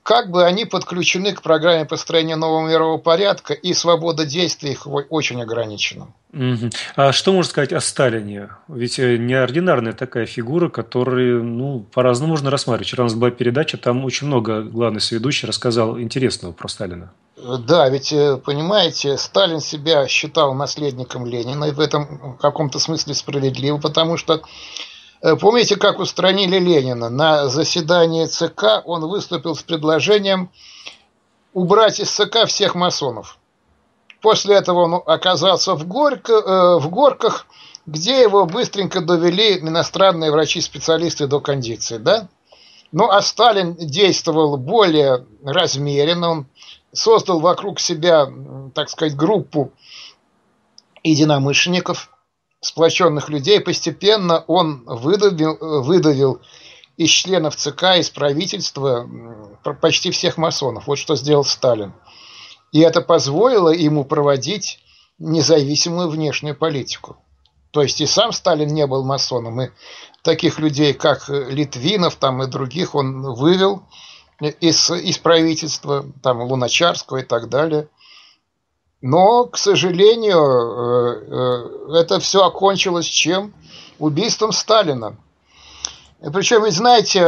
как бы они подключены к программе построения нового мирового порядка, и свобода действий их очень ограничена. А что можно сказать о Сталине? Ведь неординарная такая фигура, которую, по-разному можно рассматривать. Вчера у нас была передача, там очень много главный соведущий рассказал интересного про Сталина. Да, ведь, понимаете, Сталин себя считал наследником Ленина, и в этом в каком-то смысле справедливо, потому что помните, как устранили Ленина? На заседании ЦК он выступил с предложением убрать из ЦК всех масонов. После этого он оказался в Горках, где его быстренько довели иностранные врачи-специалисты до кондиции. Да? А Сталин действовал более размеренно. Он создал вокруг себя, так сказать, группу единомышленников, сплоченных людей. Постепенно он выдавил из членов ЦК, из правительства почти всех масонов. Вот что сделал Сталин. И это позволило ему проводить независимую внешнюю политику. То есть и сам Сталин не был масоном, и таких людей, как Литвинов там, и других, он вывел из правительства, там, Луначарского и так далее. Но, к сожалению, это все окончилось чем? Убийством Сталина. Причем, ведь знаете,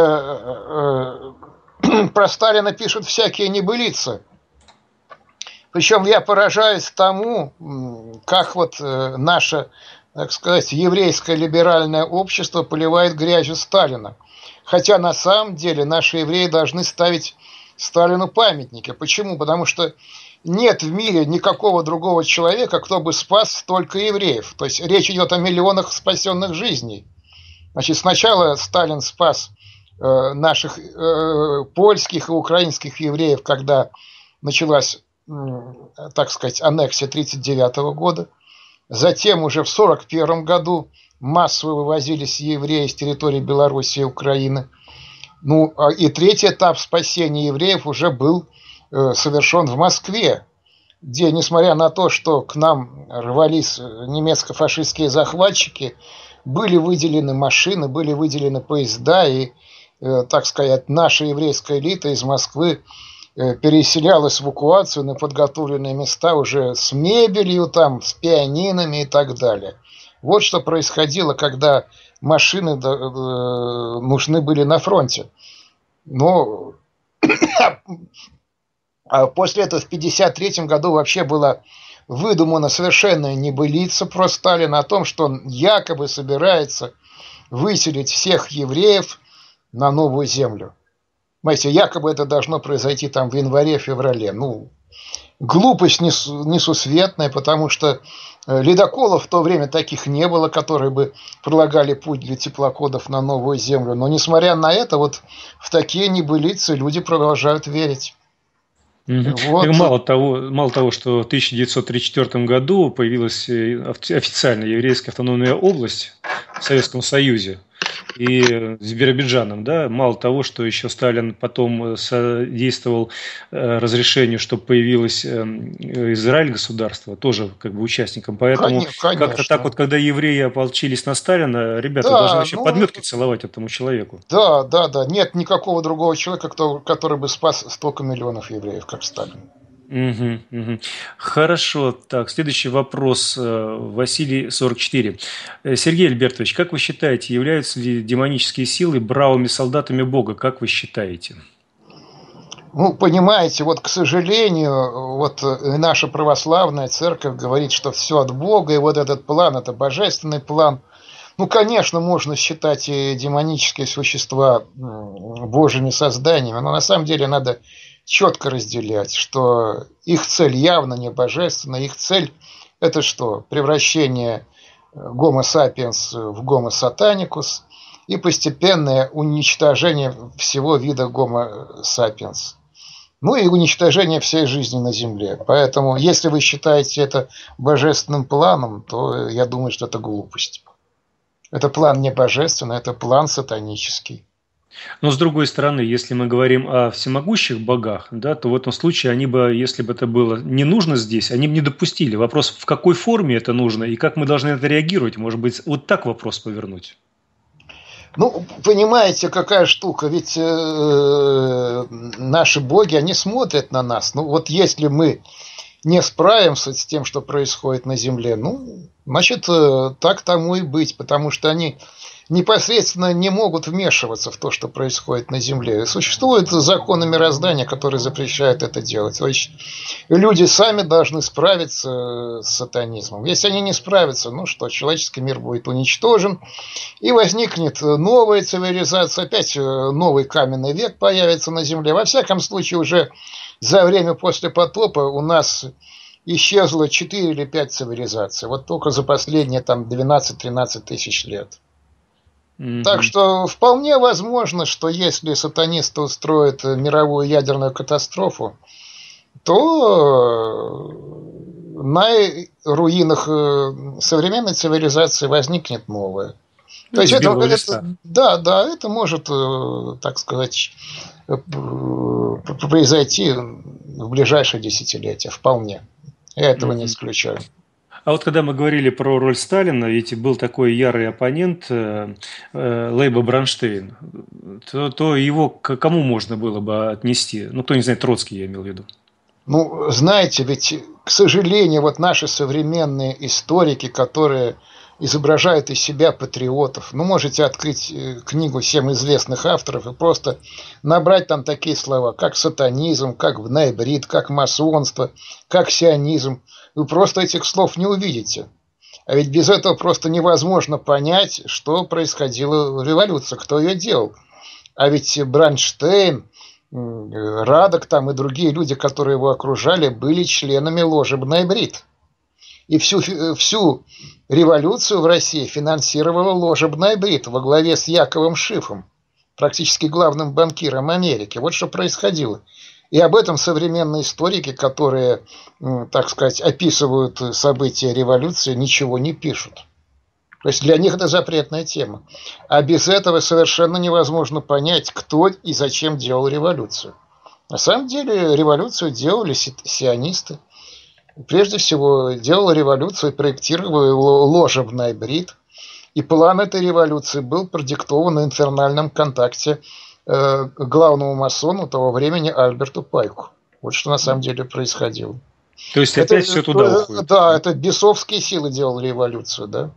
про Сталина пишут всякие небылицы. Причем я поражаюсь тому, как вот наше, так сказать, еврейское либеральное общество поливает грязью Сталина. Хотя на самом деле наши евреи должны ставить Сталину памятники. Почему? Потому что нет в мире никакого другого человека, кто бы спас столько евреев. То есть речь идет о миллионах спасенных жизней. Значит, сначала Сталин спас наших польских и украинских евреев, когда началась, так сказать, аннексия 1939 года. Затем уже в 1941 году массово вывозились евреи с территории Белоруссии и Украины. И третий этап спасения евреев уже был совершен в Москве, где, несмотря на то, что к нам рвались немецко-фашистские захватчики, были выделены машины, были выделены поезда, и, так сказать, наша еврейская элита из Москвы переселялась в эвакуацию на подготовленные места уже с мебелью, там, с пианинами и так далее. Вот что происходило, когда машины нужны были на фронте. А после этого в 1953 году вообще была выдумана совершенно небылица про Сталина о том, что он якобы собирается выселить всех евреев на новую землю. Знаете, якобы это должно произойти там в январе-феврале. Глупость несусветная, потому что ледоколов в то время таких не было, которые бы пролагали путь для теплоходов на новую землю. Но несмотря на это, вот в такие небылицы люди продолжают верить. Вот. Мало того, что в 1934 году появилась официально еврейская автономная область в Советском Союзе и с Биробиджаном, да, мало того, что еще Сталин потом содействовал разрешению, чтобы появилось Израиль государство, тоже как бы участником. Поэтому как-то так вот, когда евреи ополчились на Сталина, ребята, да, должны вообще подметки целовать этому человеку. Да. Нет никакого другого человека, который бы спас столько миллионов евреев, как Сталин. Хорошо. Так, следующий вопрос. Василий, 44. Сергей Альбертович, как вы считаете, являются ли демонические силы бравыми солдатами Бога? Как вы считаете? Понимаете, вот, к сожалению, вот наша православная церковь говорит, что все от Бога, и вот этот план – это божественный план. Конечно, можно считать и демонические существа божьими созданиями, но на самом деле надо четко разделять, что их цель явно не божественна. Их цель – это что? Превращение гомо сапиенс в гомо сатаникус и постепенное уничтожение всего вида гомо сапиенс. И уничтожение всей жизни на Земле. Поэтому, если вы считаете это божественным планом, то я думаю, что это глупость. Это план не божественный, это план сатанический. Но, с другой стороны, если мы говорим о всемогущих богах, да, то в этом случае они бы, если бы это было не нужно здесь, они бы не допустили. Вопрос, в какой форме это нужно и как мы должны на это реагировать. Может быть, вот так вопрос повернуть. Ну, понимаете, какая штука. Ведь наши боги, они смотрят на нас. Ну, вот если мы не справимся с тем, что происходит на Земле, ну, значит, так тому и быть. Потому что они непосредственно не могут вмешиваться в то, что происходит на Земле. Существуют законы мироздания, которые запрещают это делать. То есть люди сами должны справиться с сатанизмом. Если они не справятся, ну что, человеческий мир будет уничтожен. И возникнет новая цивилизация. Опять новый каменный век появится на Земле. Во всяком случае, уже за время после потопа у нас исчезло 4 или 5 цивилизаций. Вот только за последние там 12-13 тысяч лет. Так что вполне возможно, что если сатанисты устроят мировую ядерную катастрофу, то на руинах современной цивилизации возникнет новое. То есть это может, так сказать, произойти в ближайшие десятилетия. Вполне. Я этого не исключаю. А вот когда мы говорили про роль Сталина, ведь был такой ярый оппонент Лейба Бронштейн, то его к кому можно было бы отнести? Ну, кто не знает, Троцкий я имел в виду. Ну, знаете, ведь, к сожалению, вот наши современные историки, которые изображают из себя патриотов, ну, можете открыть книгу всем известных авторов и просто набрать там такие слова, как сатанизм, как Бнай Брит, как масонство, как сионизм. Вы просто этих слов не увидите. А ведь без этого просто невозможно понять, что происходило в революции, кто ее делал. А ведь Бронштейн, Радок там и другие люди, которые его окружали, были членами ложи Бнай Брит. И всю революцию в России финансировала ложа Бнай Брит во главе с Яковом Шифом, практически главным банкиром Америки. Вот что происходило. И об этом современные историки, которые, так сказать, описывают события революции, ничего не пишут. То есть для них это запретная тема. А без этого совершенно невозможно понять, кто и зачем делал революцию. На самом деле революцию делали сионисты. Прежде всего делала революцию, проектировала ложа Бнай Брит. И план этой революции был продиктован на инфернальном контакте главному масону того времени Альберту Пайку. Вот что на самом деле происходило. То есть опять все туда уходит. Да, это бесовские силы делали революцию, да.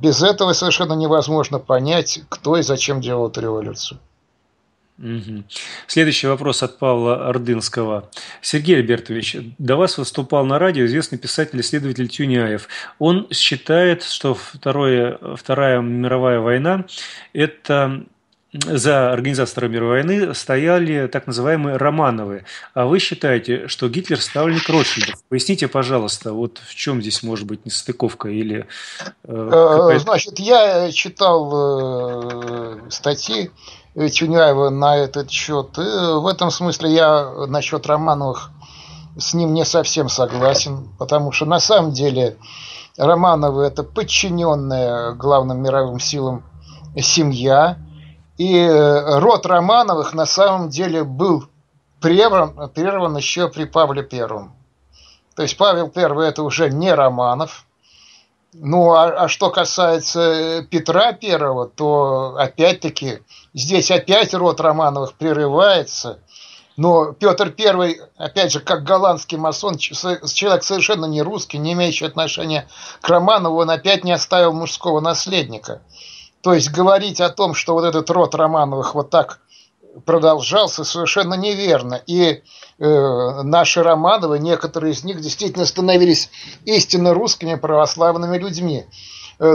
Без этого совершенно невозможно понять, кто и зачем делал эту революцию. Угу. Следующий вопрос от Павла Ордынского. Сергей Альбертович, до вас выступал на радио известный писатель-исследователь Тюняев. Он считает, что Вторая мировая война – это... За организацию Второй мировой войны стояли так называемые Романовы. А вы считаете, что Гитлер ставленник Ротшильда? Поясните, пожалуйста, вот в чем здесь может быть нестыковка или... Значит, я читал статьи Тюняева на этот счет. И в этом смысле я насчет Романовых с ним не совсем согласен, потому что на самом деле Романовы – это подчиненная главным мировым силам семья. И род Романовых на самом деле был прерван еще при Павле Первом. То есть Павел Первый – это уже не Романов. Ну, а что касается Петра Первого, то опять-таки здесь опять род Романовых прерывается. Но Петр Первый, опять же, как голландский масон, человек совершенно не русский, не имеющий отношения к Романову, он опять не оставил мужского наследника. То есть говорить о том, что вот этот род Романовых вот так продолжался, совершенно неверно. И наши Романовы, некоторые из них действительно становились истинно русскими православными людьми.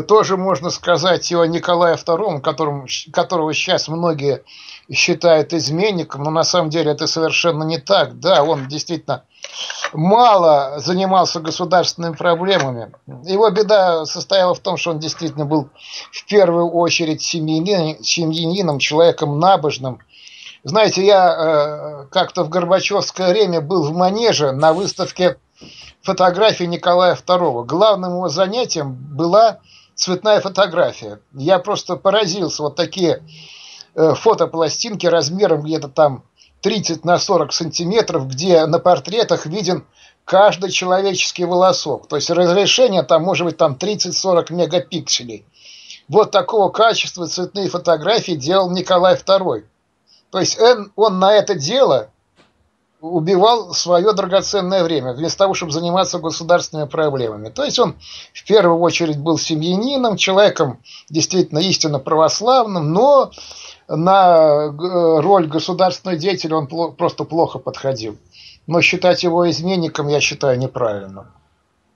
Тоже можно сказать и о Николае II, которого сейчас многие считают изменником, но на самом деле это совершенно не так. Да, он действительно мало занимался государственными проблемами. Его беда состояла в том, что он действительно был в первую очередь семьянином, человеком набожным. Знаете, я как-то в Горбачевское время был в Манеже на выставке фотографий Николая II. Главным его занятием была цветная фотография. Я просто поразился, вот такие фотопластинки размером где-то там 30 на 40 сантиметров, где на портретах виден каждый человеческий волосок. То есть разрешение там может быть там 30-40 мегапикселей. Вот такого качества цветные фотографии делал Николай II. То есть он на это дело убивал свое драгоценное время, вместо того, чтобы заниматься государственными проблемами. То есть он в первую очередь был семьянином, человеком действительно истинно православным, но на роль государственного деятеля он просто плохо подходил. Но считать его изменником я считаю неправильным.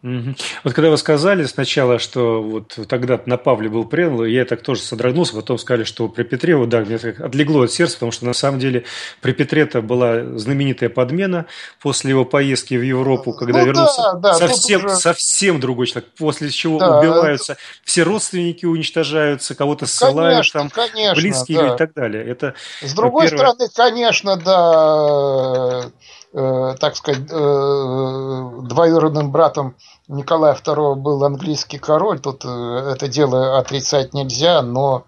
Вот когда вы сказали сначала, что вот тогда на Павле был предан, я так тоже содрогнулся, потом сказали, что при Петре, вот да, мне отлегло от сердца, потому что на самом деле при Петре-то была знаменитая подмена после его поездки в Европу, когда вернулся совсем другой человек, после чего убиваются, все родственники уничтожаются, кого-то ссылают, конечно, близкие и так далее. Это, с другой стороны, конечно, так сказать, двоюродным братом Николая II был английский король. Тут это дело отрицать нельзя, но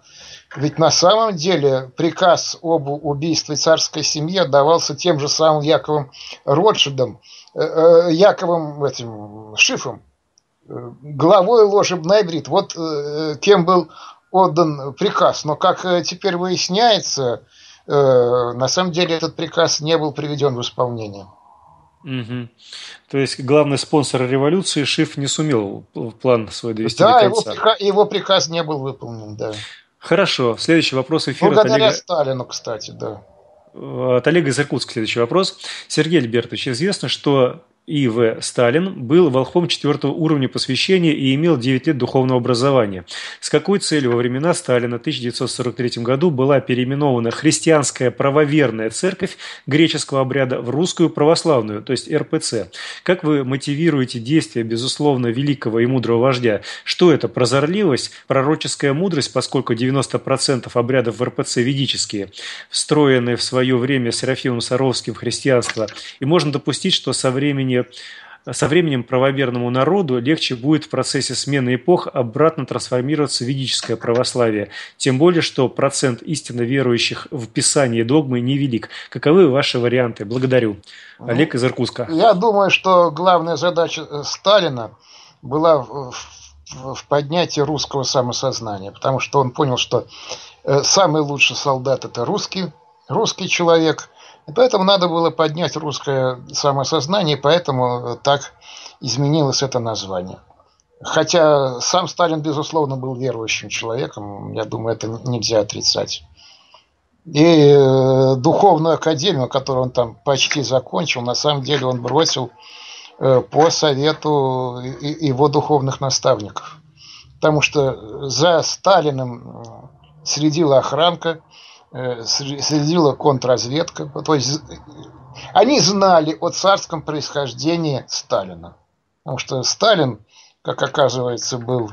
ведь на самом деле приказ об убийстве царской семьи отдавался тем же самым Яковом Ротшильдом, Яковом этим Шифом, главой Ложи Бнай Брит. Вот кем был отдан приказ. Но, как теперь выясняется, на самом деле этот приказ не был приведен в исполнение. Угу. То есть главный спонсор революции Шиф не сумел план свой довести до конца. Его приказ не был выполнен, да. Хорошо, следующий вопрос эфира. Благодаря Сталину, кстати, да. От Олега из Иркутска следующий вопрос. Сергей Альбертович, известно, что И.В. Сталин был волхвом 4-го уровня посвящения и имел 9 лет духовного образования. С какой целью во времена Сталина в 1943 году была переименована христианская правоверная церковь греческого обряда в русскую православную, то есть РПЦ? Как вы мотивируете действия, безусловно, великого и мудрого вождя? Что это? Прозорливость? Пророческая мудрость, поскольку 90% обрядов в РПЦ ведические, встроенные в свое время Серафимом Саровским в христианство, и можно допустить, что со временем правоверному народу легче будет в процессе смены эпох обратно трансформироваться в ведическое православие. Тем более, что процент истинно верующих в Писании догмы невелик. Каковы ваши варианты? Благодарю. Олег из Иркутска. Я думаю, что главная задача Сталина была в поднятии русского самосознания. Потому что он понял, что самый лучший солдат – это русский человек. И поэтому надо было поднять русское самосознание, и поэтому так изменилось это название. Хотя сам Сталин, безусловно, был верующим человеком, я думаю, это нельзя отрицать. И духовную академию, которую он там почти закончил, на самом деле он бросил по совету его духовных наставников. Потому что за Сталиным следила охранка, следила контрразведка. То есть они знали о царском происхождении Сталина. Потому что Сталин, как оказывается, был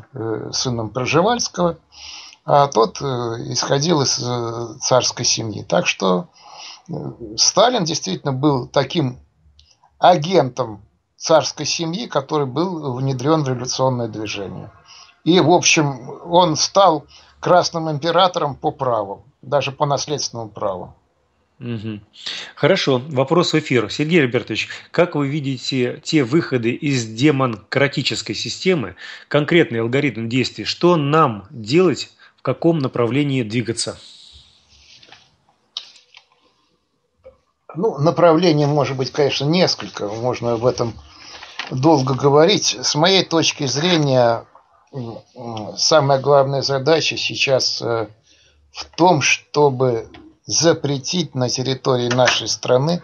сыном Пржевальского, а тот исходил из царской семьи. Так что Сталин действительно был таким агентом царской семьи, который был внедрен в революционное движение. И, в общем, он стал красным императором по праву. Даже по наследственному праву. Угу. Хорошо. Вопрос в эфир. Сергей Альбертович, как вы видите те выходы из демократической системы, конкретный алгоритм действий, что нам делать, в каком направлении двигаться? Ну, направлений может быть, конечно, несколько. Можно об этом долго говорить. С моей точки зрения, самая главная задача сейчас в том, чтобы запретить на территории нашей страны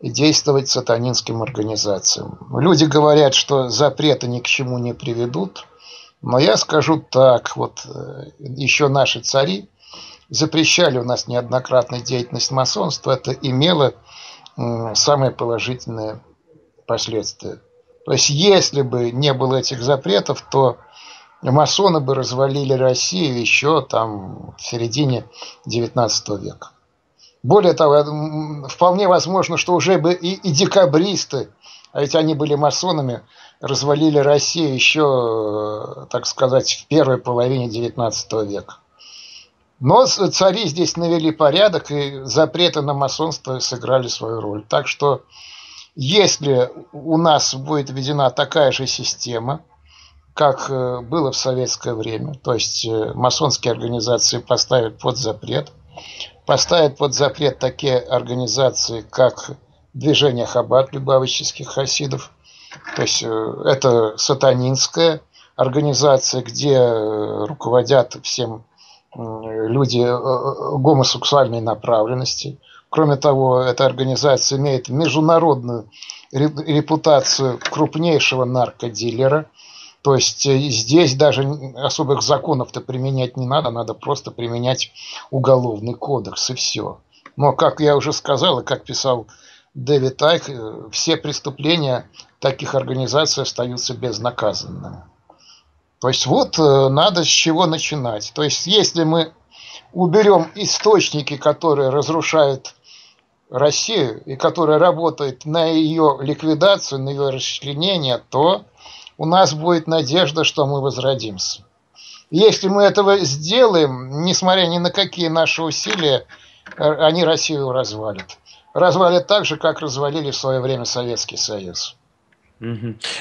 действовать сатанинским организациям. Люди говорят, что запреты ни к чему не приведут, но я скажу так, вот еще наши цари запрещали у нас неоднократно деятельность масонства, это имело самые положительные последствия. То есть, если бы не было этих запретов, то масоны бы развалили Россию еще там в середине 19 века. Более того, вполне возможно, что уже бы и декабристы, а ведь они были масонами, развалили Россию еще, так сказать, в первой половине 19 века. Но цари здесь навели порядок, и запреты на масонство сыграли свою роль. Так что, если у нас будет введена такая же система, как было в советское время, то есть масонские организации поставят под запрет, такие организации, как Движение Хаббат любавических хасидов, то есть это сатанинская организация, где руководят всем люди гомосексуальной направленности. Кроме того, эта организация имеет международную репутацию крупнейшего наркодилера. То есть здесь даже особых законов-то применять не надо, надо просто применять уголовный кодекс и все. Но, как я уже сказал и как писал Дэвид Айк, все преступления таких организаций остаются безнаказанными. То есть вот надо с чего начинать. То есть если мы уберем источники, которые разрушают Россию и которые работают на ее ликвидацию, на ее расчленение, то у нас будет надежда, что мы возродимся. Если мы этого сделаем, несмотря ни на какие наши усилия, они Россию развалят. Развалят так же, как развалили в свое время Советский Союз.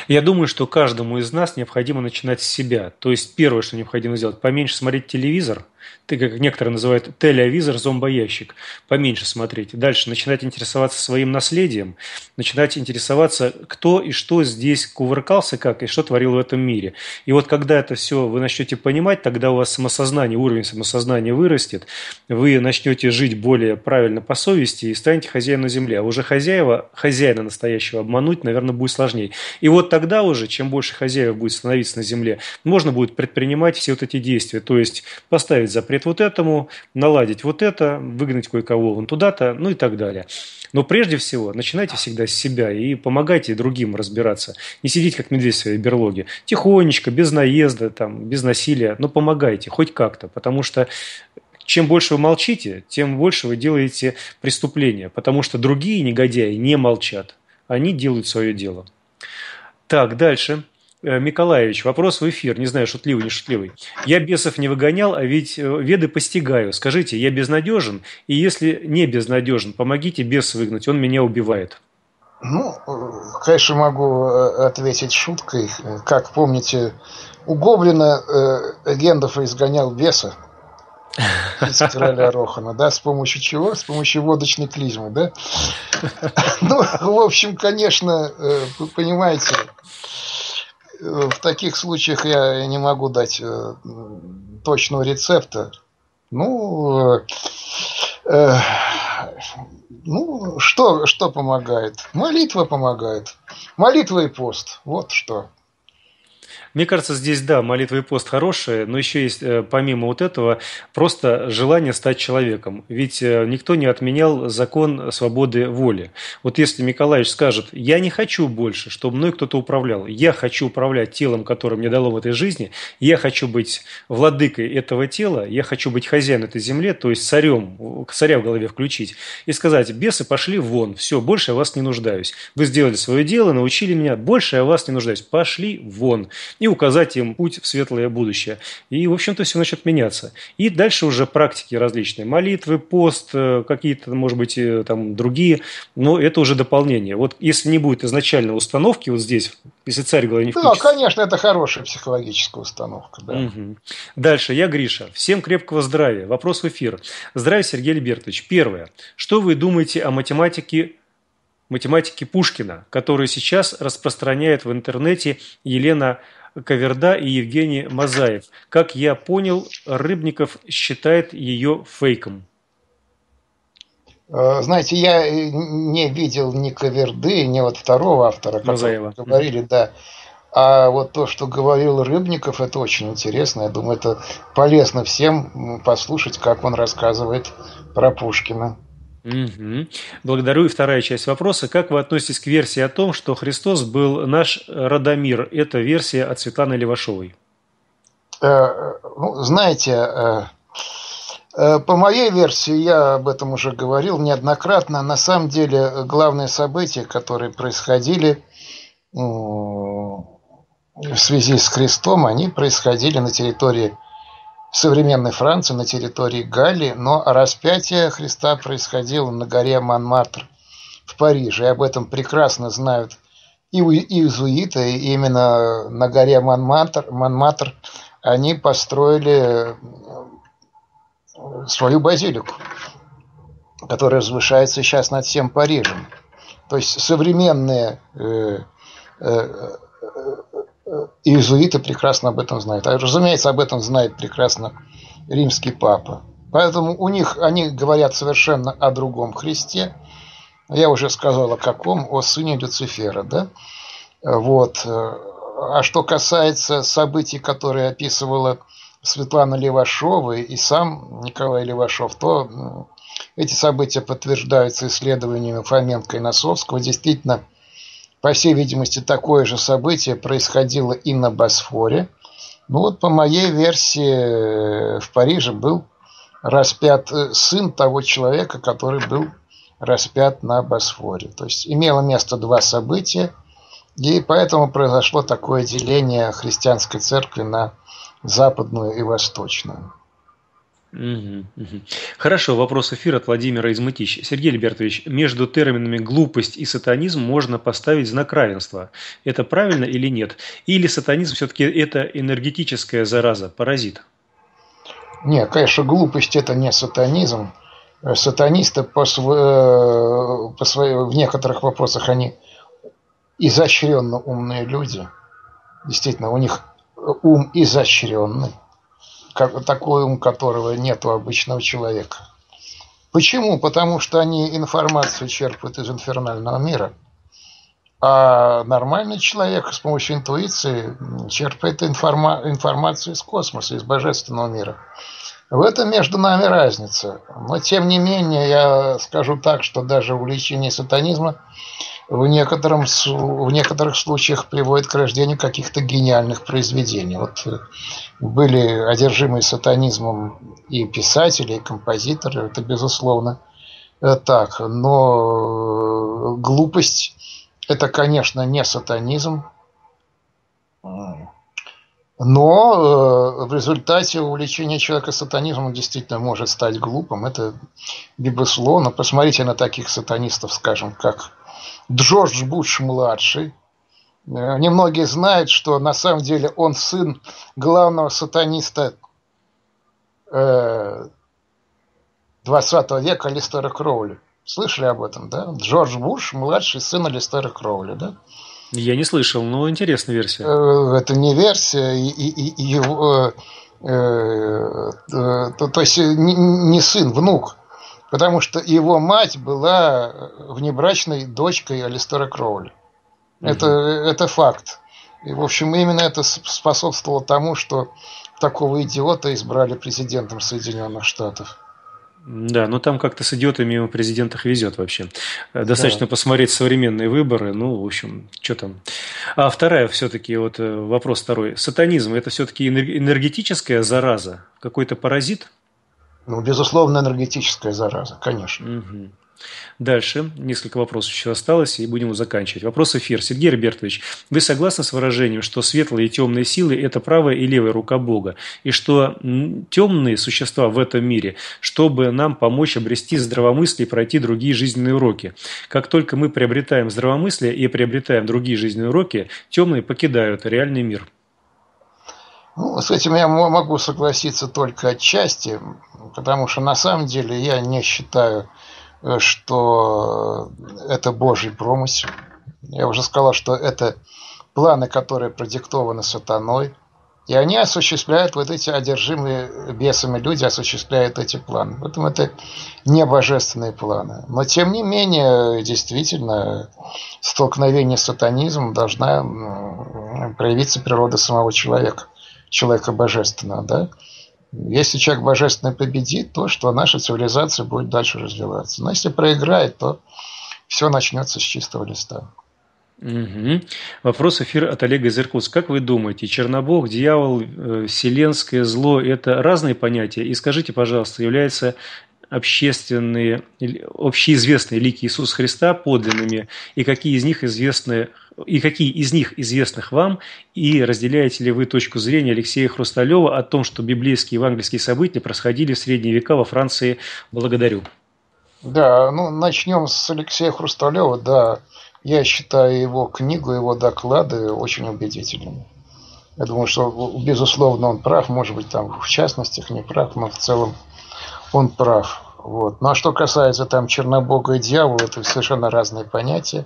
Я думаю, что каждому из нас необходимо начинать с себя. То есть первое, что необходимо сделать, поменьше смотреть телевизор. Ты, как некоторые называют, телевизор, зомбоящик. Поменьше смотреть. Дальше начинать интересоваться своим наследием. Начинать интересоваться, кто и что здесь кувыркался, как и что творил в этом мире. И вот когда это все вы начнете понимать, тогда у вас самосознание, уровень самосознания вырастет. Вы начнете жить более правильно по совести и станете хозяином земли. А уже хозяина настоящего обмануть, наверное, будет сложнее. И вот тогда уже, чем больше хозяев будет становиться на земле, можно будет предпринимать все вот эти действия. То есть поставить запрет вот этому, наладить вот это, выгнать кое-кого вон туда-то, ну и так далее. Но прежде всего начинайте всегда с себя и помогайте другим разбираться. Не сидите как медведь в своей берлоге. Тихонечко, без наезда, там, без насилия, но помогайте хоть как-то, потому что чем больше вы молчите, тем больше вы делаете преступления, потому что другие негодяи не молчат, они делают свое дело. Так, дальше. Миколаевич, вопрос в эфир. Не знаю, шутливый, не шутливый. Я бесов не выгонял, а ведь веды постигаю. Скажите, я безнадежен? И если не безнадежен, помогите беса выгнать, он меня убивает. Ну, конечно, могу ответить шуткой. Как помните, у Гоблина Гендальф изгонял беса из Короля Рохана, да, с помощью чего? С помощью водочной клизмы, да? Ну, в общем, конечно, вы понимаете, в таких случаях я не могу дать точного рецепта. Ну, что помогает? Молитва помогает. Молитва и пост. Вот что. Мне кажется, здесь, да, молитва и пост хорошие, но еще есть, помимо вот этого, просто желание стать человеком. Ведь никто не отменял закон свободы воли. Вот если Миколаевич скажет, я не хочу больше, чтобы мной кто-то управлял, я хочу управлять телом, которое мне дало в этой жизни, я хочу быть владыкой этого тела, я хочу быть хозяином этой земли, то есть царем, царя в голове включить, и сказать, бесы пошли вон, все, больше я в вас не нуждаюсь. Вы сделали свое дело, научили меня, больше я в вас не нуждаюсь, пошли вон. И указать им путь в светлое будущее. И, в общем-то, все начнет меняться. И дальше уже практики различные. Молитвы, пост, какие-то, может быть, там другие. Но это уже дополнение. Вот если не будет изначально установки вот здесь, если царь говорит, не включится. Да, конечно, это хорошая психологическая установка. Да. Угу. Дальше. Я Гриша. Всем крепкого здравия. Вопрос в эфир. Здравия, Сергей Альбертович. Первое. Что вы думаете о математике Пушкина, которую сейчас распространяет в интернете Елена Коверда и Евгений Мазаев? Как я понял, Рыбников считает ее фейком. Знаете, я не видел ни Коверды, ни вот второго автора, Мазаева. Говорили, да. А вот то, что говорил Рыбников, это очень интересно. Я думаю, это полезно всем послушать, как он рассказывает про Пушкина. Угу. Благодарю. И вторая часть вопроса. Как вы относитесь к версии о том, что Христос был наш Радомир? Это версия от Светланы Левашовой. Знаете, по моей версии, я об этом уже говорил неоднократно, на самом деле главные события, которые происходили в связи с Христом, они происходили на территории в современной Франции на территории Галлии, но распятие Христа происходило на горе Монмартр в Париже. И об этом прекрасно знают и иезуиты, и именно на горе Монмартр они построили свою базилику, которая возвышается сейчас над всем Парижем. То есть современные иезуиты прекрасно об этом знают. А, разумеется, об этом знает прекрасно римский папа. Поэтому у них, они говорят совершенно о другом Христе. Я уже сказал о каком, о сыне Люцифера, да? Вот. А что касается событий, которые описывала Светлана Левашова и сам Николай Левашов, то эти события подтверждаются исследованиями Фоменко и Носовского. Действительно, по всей видимости, такое же событие происходило и на Босфоре. Ну вот, по моей версии, в Париже был распят сын того человека, который был распят на Босфоре. То есть имело место два события, и поэтому произошло такое деление христианской церкви на западную и восточную. Хорошо, вопрос эфира от Владимира из Мытищ. Сергей Альбертович, между терминами глупость и сатанизм можно поставить знак равенства. Это правильно или нет? Или сатанизм все-таки это энергетическая зараза, паразит? Нет, конечно, глупость это не сатанизм. Сатанисты в некоторых вопросах они изощренно умные люди. Действительно, у них ум изощренный. Такой ум, которого нет у обычного человека. Почему? Потому что они информацию черпают из инфернального мира. А нормальный человек с помощью интуиции черпает информацию из космоса, из божественного мира. В этом между нами разница. Но, тем не менее, я скажу так, что даже увлечение сатанизма в некоторых случаях приводит к рождению каких-то гениальных произведений. Вот были одержимые сатанизмом и писатели, и композиторы, это безусловно так. Но глупость – это, конечно, не сатанизм. Но в результате увлечения человека сатанизмом действительно может стать глупым. Это безусловно. Посмотрите на таких сатанистов, скажем, как Джордж Буш-младший. Немногие знают, что на самом деле он сын главного сатаниста 20 века Алистера Кроули. Слышали об этом, да? Джордж Буш-младший, сын Алистера Кроули, да? Я не слышал, но интересная версия. Это не версия. То есть не сын, внук. Потому что его мать была внебрачной дочкой Алистера Кроули. Это факт. И, в общем, именно это способствовало тому, что такого идиота избрали президентом Соединенных Штатов. Да, но там как-то с идиотами у президентах везет вообще. Достаточно посмотреть современные выборы. Ну, в общем, что там. А вторая все-таки, вот вопрос второй. Сатанизм – это все-таки энергетическая зараза? Какой-то паразит? Ну, безусловно, энергетическая зараза, конечно. Угу. Дальше. Несколько вопросов еще осталось, и будем заканчивать. Вопрос эфир. Сергей Альбертович, вы согласны с выражением, что светлые и темные силы – это правая и левая рука Бога, и что темные существа в этом мире, чтобы нам помочь обрести здравомыслие и пройти другие жизненные уроки? Как только мы приобретаем здравомыслие и приобретаем другие жизненные уроки, темные покидают реальный мир. Ну, с этим я могу согласиться только отчасти, потому что на самом деле я не считаю, что это Божий промысел. Я уже сказал, что это планы, которые продиктованы сатаной. И они осуществляют, вот эти одержимые бесами люди осуществляют эти планы. Поэтому это не божественные планы. Но, тем не менее, действительно, столкновение с сатанизмом должна проявиться природа самого человека. Человека божественного, да? Если человек божественный победит, то что наша цивилизация будет дальше развиваться. Но если проиграет, то все начнется с чистого листа. Угу. Вопрос эфир от Олега из Иркутска. Как вы думаете, Чернобог, дьявол, вселенское зло – это разные понятия? И скажите, пожалуйста, является общественные, общеизвестные лики Иисуса Христа подлинными, и какие из них известны, и какие из них известных вам, и разделяете ли вы точку зрения Алексея Хрусталева о том, что библейские и евангельские события происходили в средние века во Франции? Благодарю. Да, ну начнем с Алексея Хрусталева. Да, я считаю его книгу, его доклады очень убедительными. Я думаю, что, безусловно, он прав. Может быть, там в частностях не прав, но в целом он прав. Вот. Ну, а что касается там Чернобога и дьявола, это совершенно разные понятия,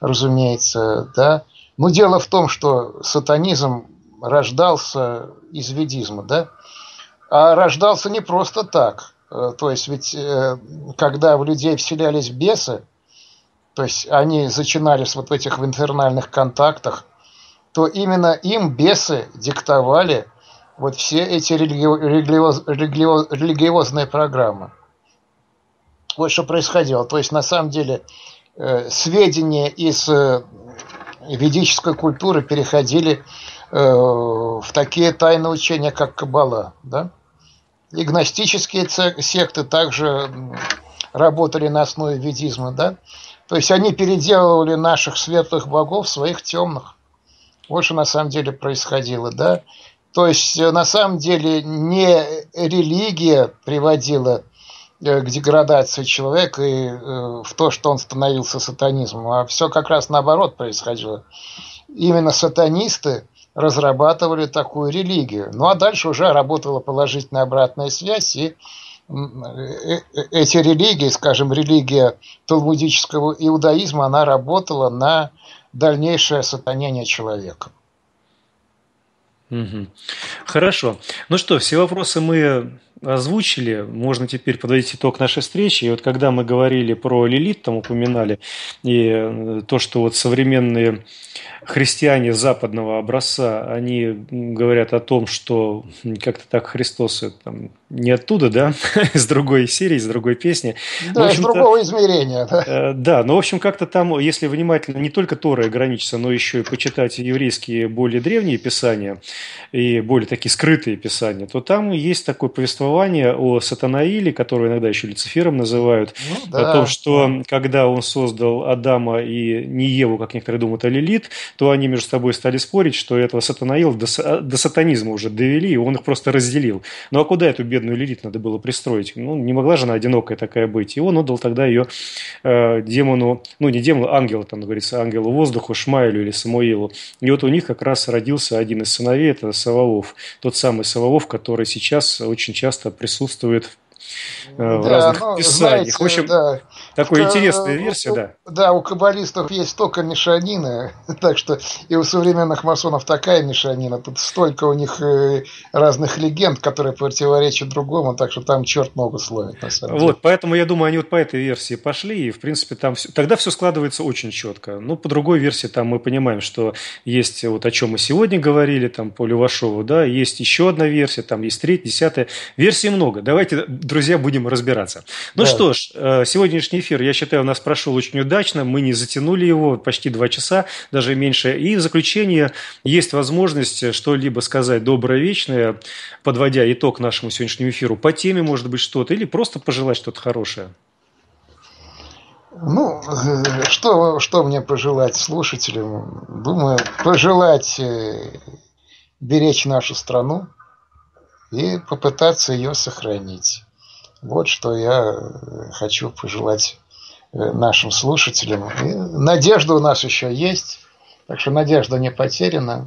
разумеется, да. Но дело в том, что сатанизм рождался из ведизма, да. А рождался не просто так. То есть, ведь когда в людей вселялись бесы, то есть они зачинались вот в этих инфернальных контактах, то именно им бесы диктовали вот все эти религиозные программы. Вот что происходило. То есть, на самом деле, сведения из ведической культуры переходили в такие тайные учения, как каббала, да? И гностические секты также работали на основе ведизма, да? То есть, они переделывали наших светлых богов в своих темных. Вот что на самом деле происходило, да? То есть, на самом деле, не религия приводила к деградации человека и в то, что он становился сатанизмом, а все как раз наоборот происходило. Именно сатанисты разрабатывали такую религию. Ну, а дальше уже работала положительная обратная связь, и эти религии, скажем, религия талмудического иудаизма, она работала на дальнейшее сатанение человека. Угу. Хорошо. Ну что, все вопросы мы озвучили. Можно теперь подводить итог нашей встречи. И вот когда мы говорили про Лилит, там упоминали, и то, что вот современные христиане западного образца, они говорят о том, что как-то так Христос там, не оттуда, да, с другой серии, с другой песни. Да, с другого измерения. Да, да, но в общем как-то там, если внимательно не только Торой ограничиться, но еще и почитать еврейские более древние писания и более такие скрытые писания, то там есть такое повествование о Сатанаиле, которого иногда еще Люцифером называют, ну, да, о том, что да, когда он создал Адама и не Еву, как некоторые думают, а Лилит, то они между собой стали спорить, что этого Сатанаила до сатанизма уже довели, и он их просто разделил. Ну а куда эту бедную Лилит надо было пристроить? Ну, не могла же она одинокая такая быть. И он отдал тогда ее демону, ну не демону, ангелу, там говорится, ангелу воздуху, Шмаэлю или Самуилу. И вот у них как раз родился один из сыновей, это Саваоф. Тот самый Саваоф, который сейчас очень часто присутствует в разных писаниях. Знаете, в общем, да, такая интересная версия, да. Да, у каббалистов есть столько мешанины, так что и у современных масонов такая мешанина. Тут столько у них разных легенд, которые противоречат другому, так что там черт ногу сломит, на самом деле. Вот, поэтому я думаю, они вот по этой версии пошли, и в принципе там все, тогда все складывается очень четко. Но по другой версии там мы понимаем, что есть вот о чем мы сегодня говорили, там по Левашову, да, есть еще одна версия, там есть третья, десятая. Версий много. Давайте, друзья, будем разбираться. Ну да, что ж, сегодняшний эфир, я считаю, у нас прошел очень удачно. Мы не затянули его, почти 2 часа, даже меньше. И в заключение есть возможность что-либо сказать доброе вечное, подводя итог нашему сегодняшнему эфиру. По теме, может быть, что-то, или просто пожелать что-то хорошее. Ну, что мне пожелать слушателям? Думаю, пожелать беречь нашу страну и попытаться ее сохранить. Вот что я хочу пожелать нашим слушателям. И надежда у нас еще есть, так что надежда не потеряна.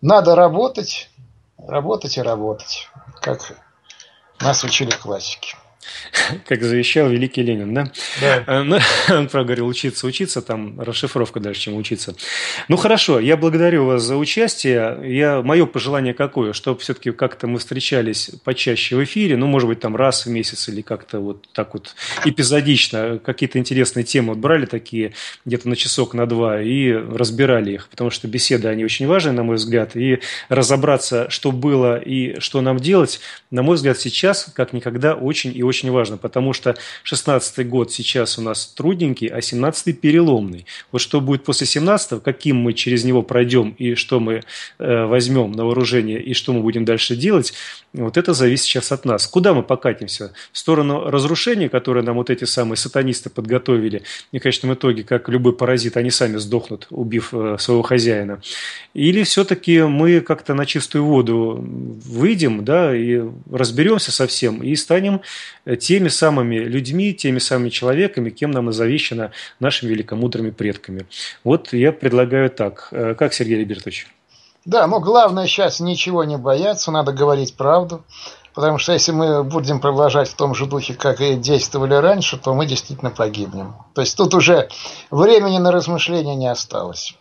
Надо работать, работать и работать, как нас учили классики. Как завещал великий Ленин, да? Да. Ну, он проговорил учиться, учиться, там расшифровка дальше, чем учиться. Ну, хорошо, я благодарю вас за участие. Мое пожелание какое, чтобы все-таки как-то мы встречались почаще в эфире, ну, может быть, там раз в месяц или как-то вот так вот эпизодично какие-то интересные темы брали такие где-то на часок, на 2 и разбирали их, потому что беседы, они очень важны, на мой взгляд, и разобраться, что было и что нам делать, на мой взгляд, сейчас, как никогда, очень и очень очень важно, потому что 16-й год сейчас у нас трудненький, а 17-й переломный. Вот что будет после 17-го, каким мы через него пройдем и что мы возьмем на вооружение и что мы будем дальше делать, вот это зависит сейчас от нас. Куда мы покатимся? В сторону разрушения, которое нам вот эти самые сатанисты подготовили, и в конечном итоге, как любой паразит, они сами сдохнут, убив своего хозяина. Или все-таки мы как-то на чистую воду выйдем, да, и разберемся со всем, и станем теми самыми людьми, теми самыми человеками, кем нам и завещено нашими великомудрыми предками. Вот я предлагаю так. Как, Сергей Альбертович? Да, но главное сейчас ничего не бояться, надо говорить правду. Потому что если мы будем продолжать в том же духе, как и действовали раньше, то мы действительно погибнем. То есть тут уже времени на размышления не осталось.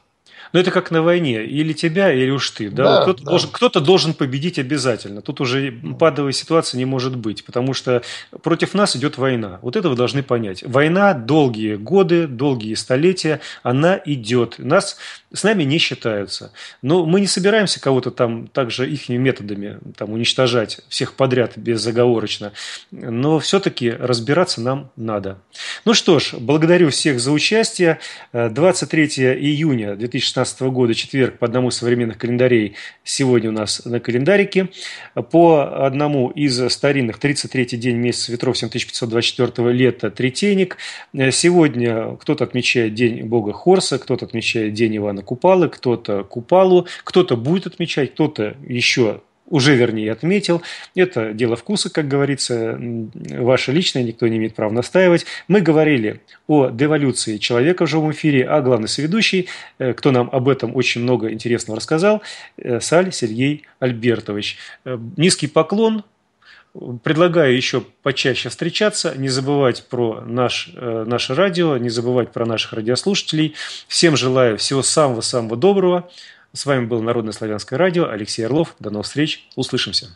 Но это как на войне. Или тебя, или уж ты. Да? Да, кто-то должен победить обязательно. Тут уже падовая ситуация не может быть. Потому что против нас идет война. Вот это вы должны понять. Война долгие годы, долгие столетия. Она идет. С нами не считаются. Но мы не собираемся кого-то там также ихними методами там, уничтожать всех подряд безоговорочно. Но все-таки разбираться нам надо. Ну что ж, благодарю всех за участие. 23 июня 2016 года, четверг, по одному из современных календарей. Сегодня у нас на календарике. По одному из старинных, 33-й день месяца ветров 7524 лета, Третейник. Сегодня кто-то отмечает день Бога Хорса, кто-то отмечает день Ивана Купалы, кто-то Купалу, кто-то будет отмечать, кто-то еще уже, вернее, отметил. Это дело вкуса, как говорится, ваше личное, никто не имеет права настаивать. Мы говорили о деволюции человека в живом эфире, а главный соведущий, кто нам об этом очень много интересного рассказал, Саль Сергей Альбертович. Низкий поклон. Предлагаю еще почаще встречаться, не забывать про наше радио, не забывать про наших радиослушателей. Всем желаю всего самого-самого доброго. С вами было Народное славянское радио. Алексей Орлов. До новых встреч. Услышимся.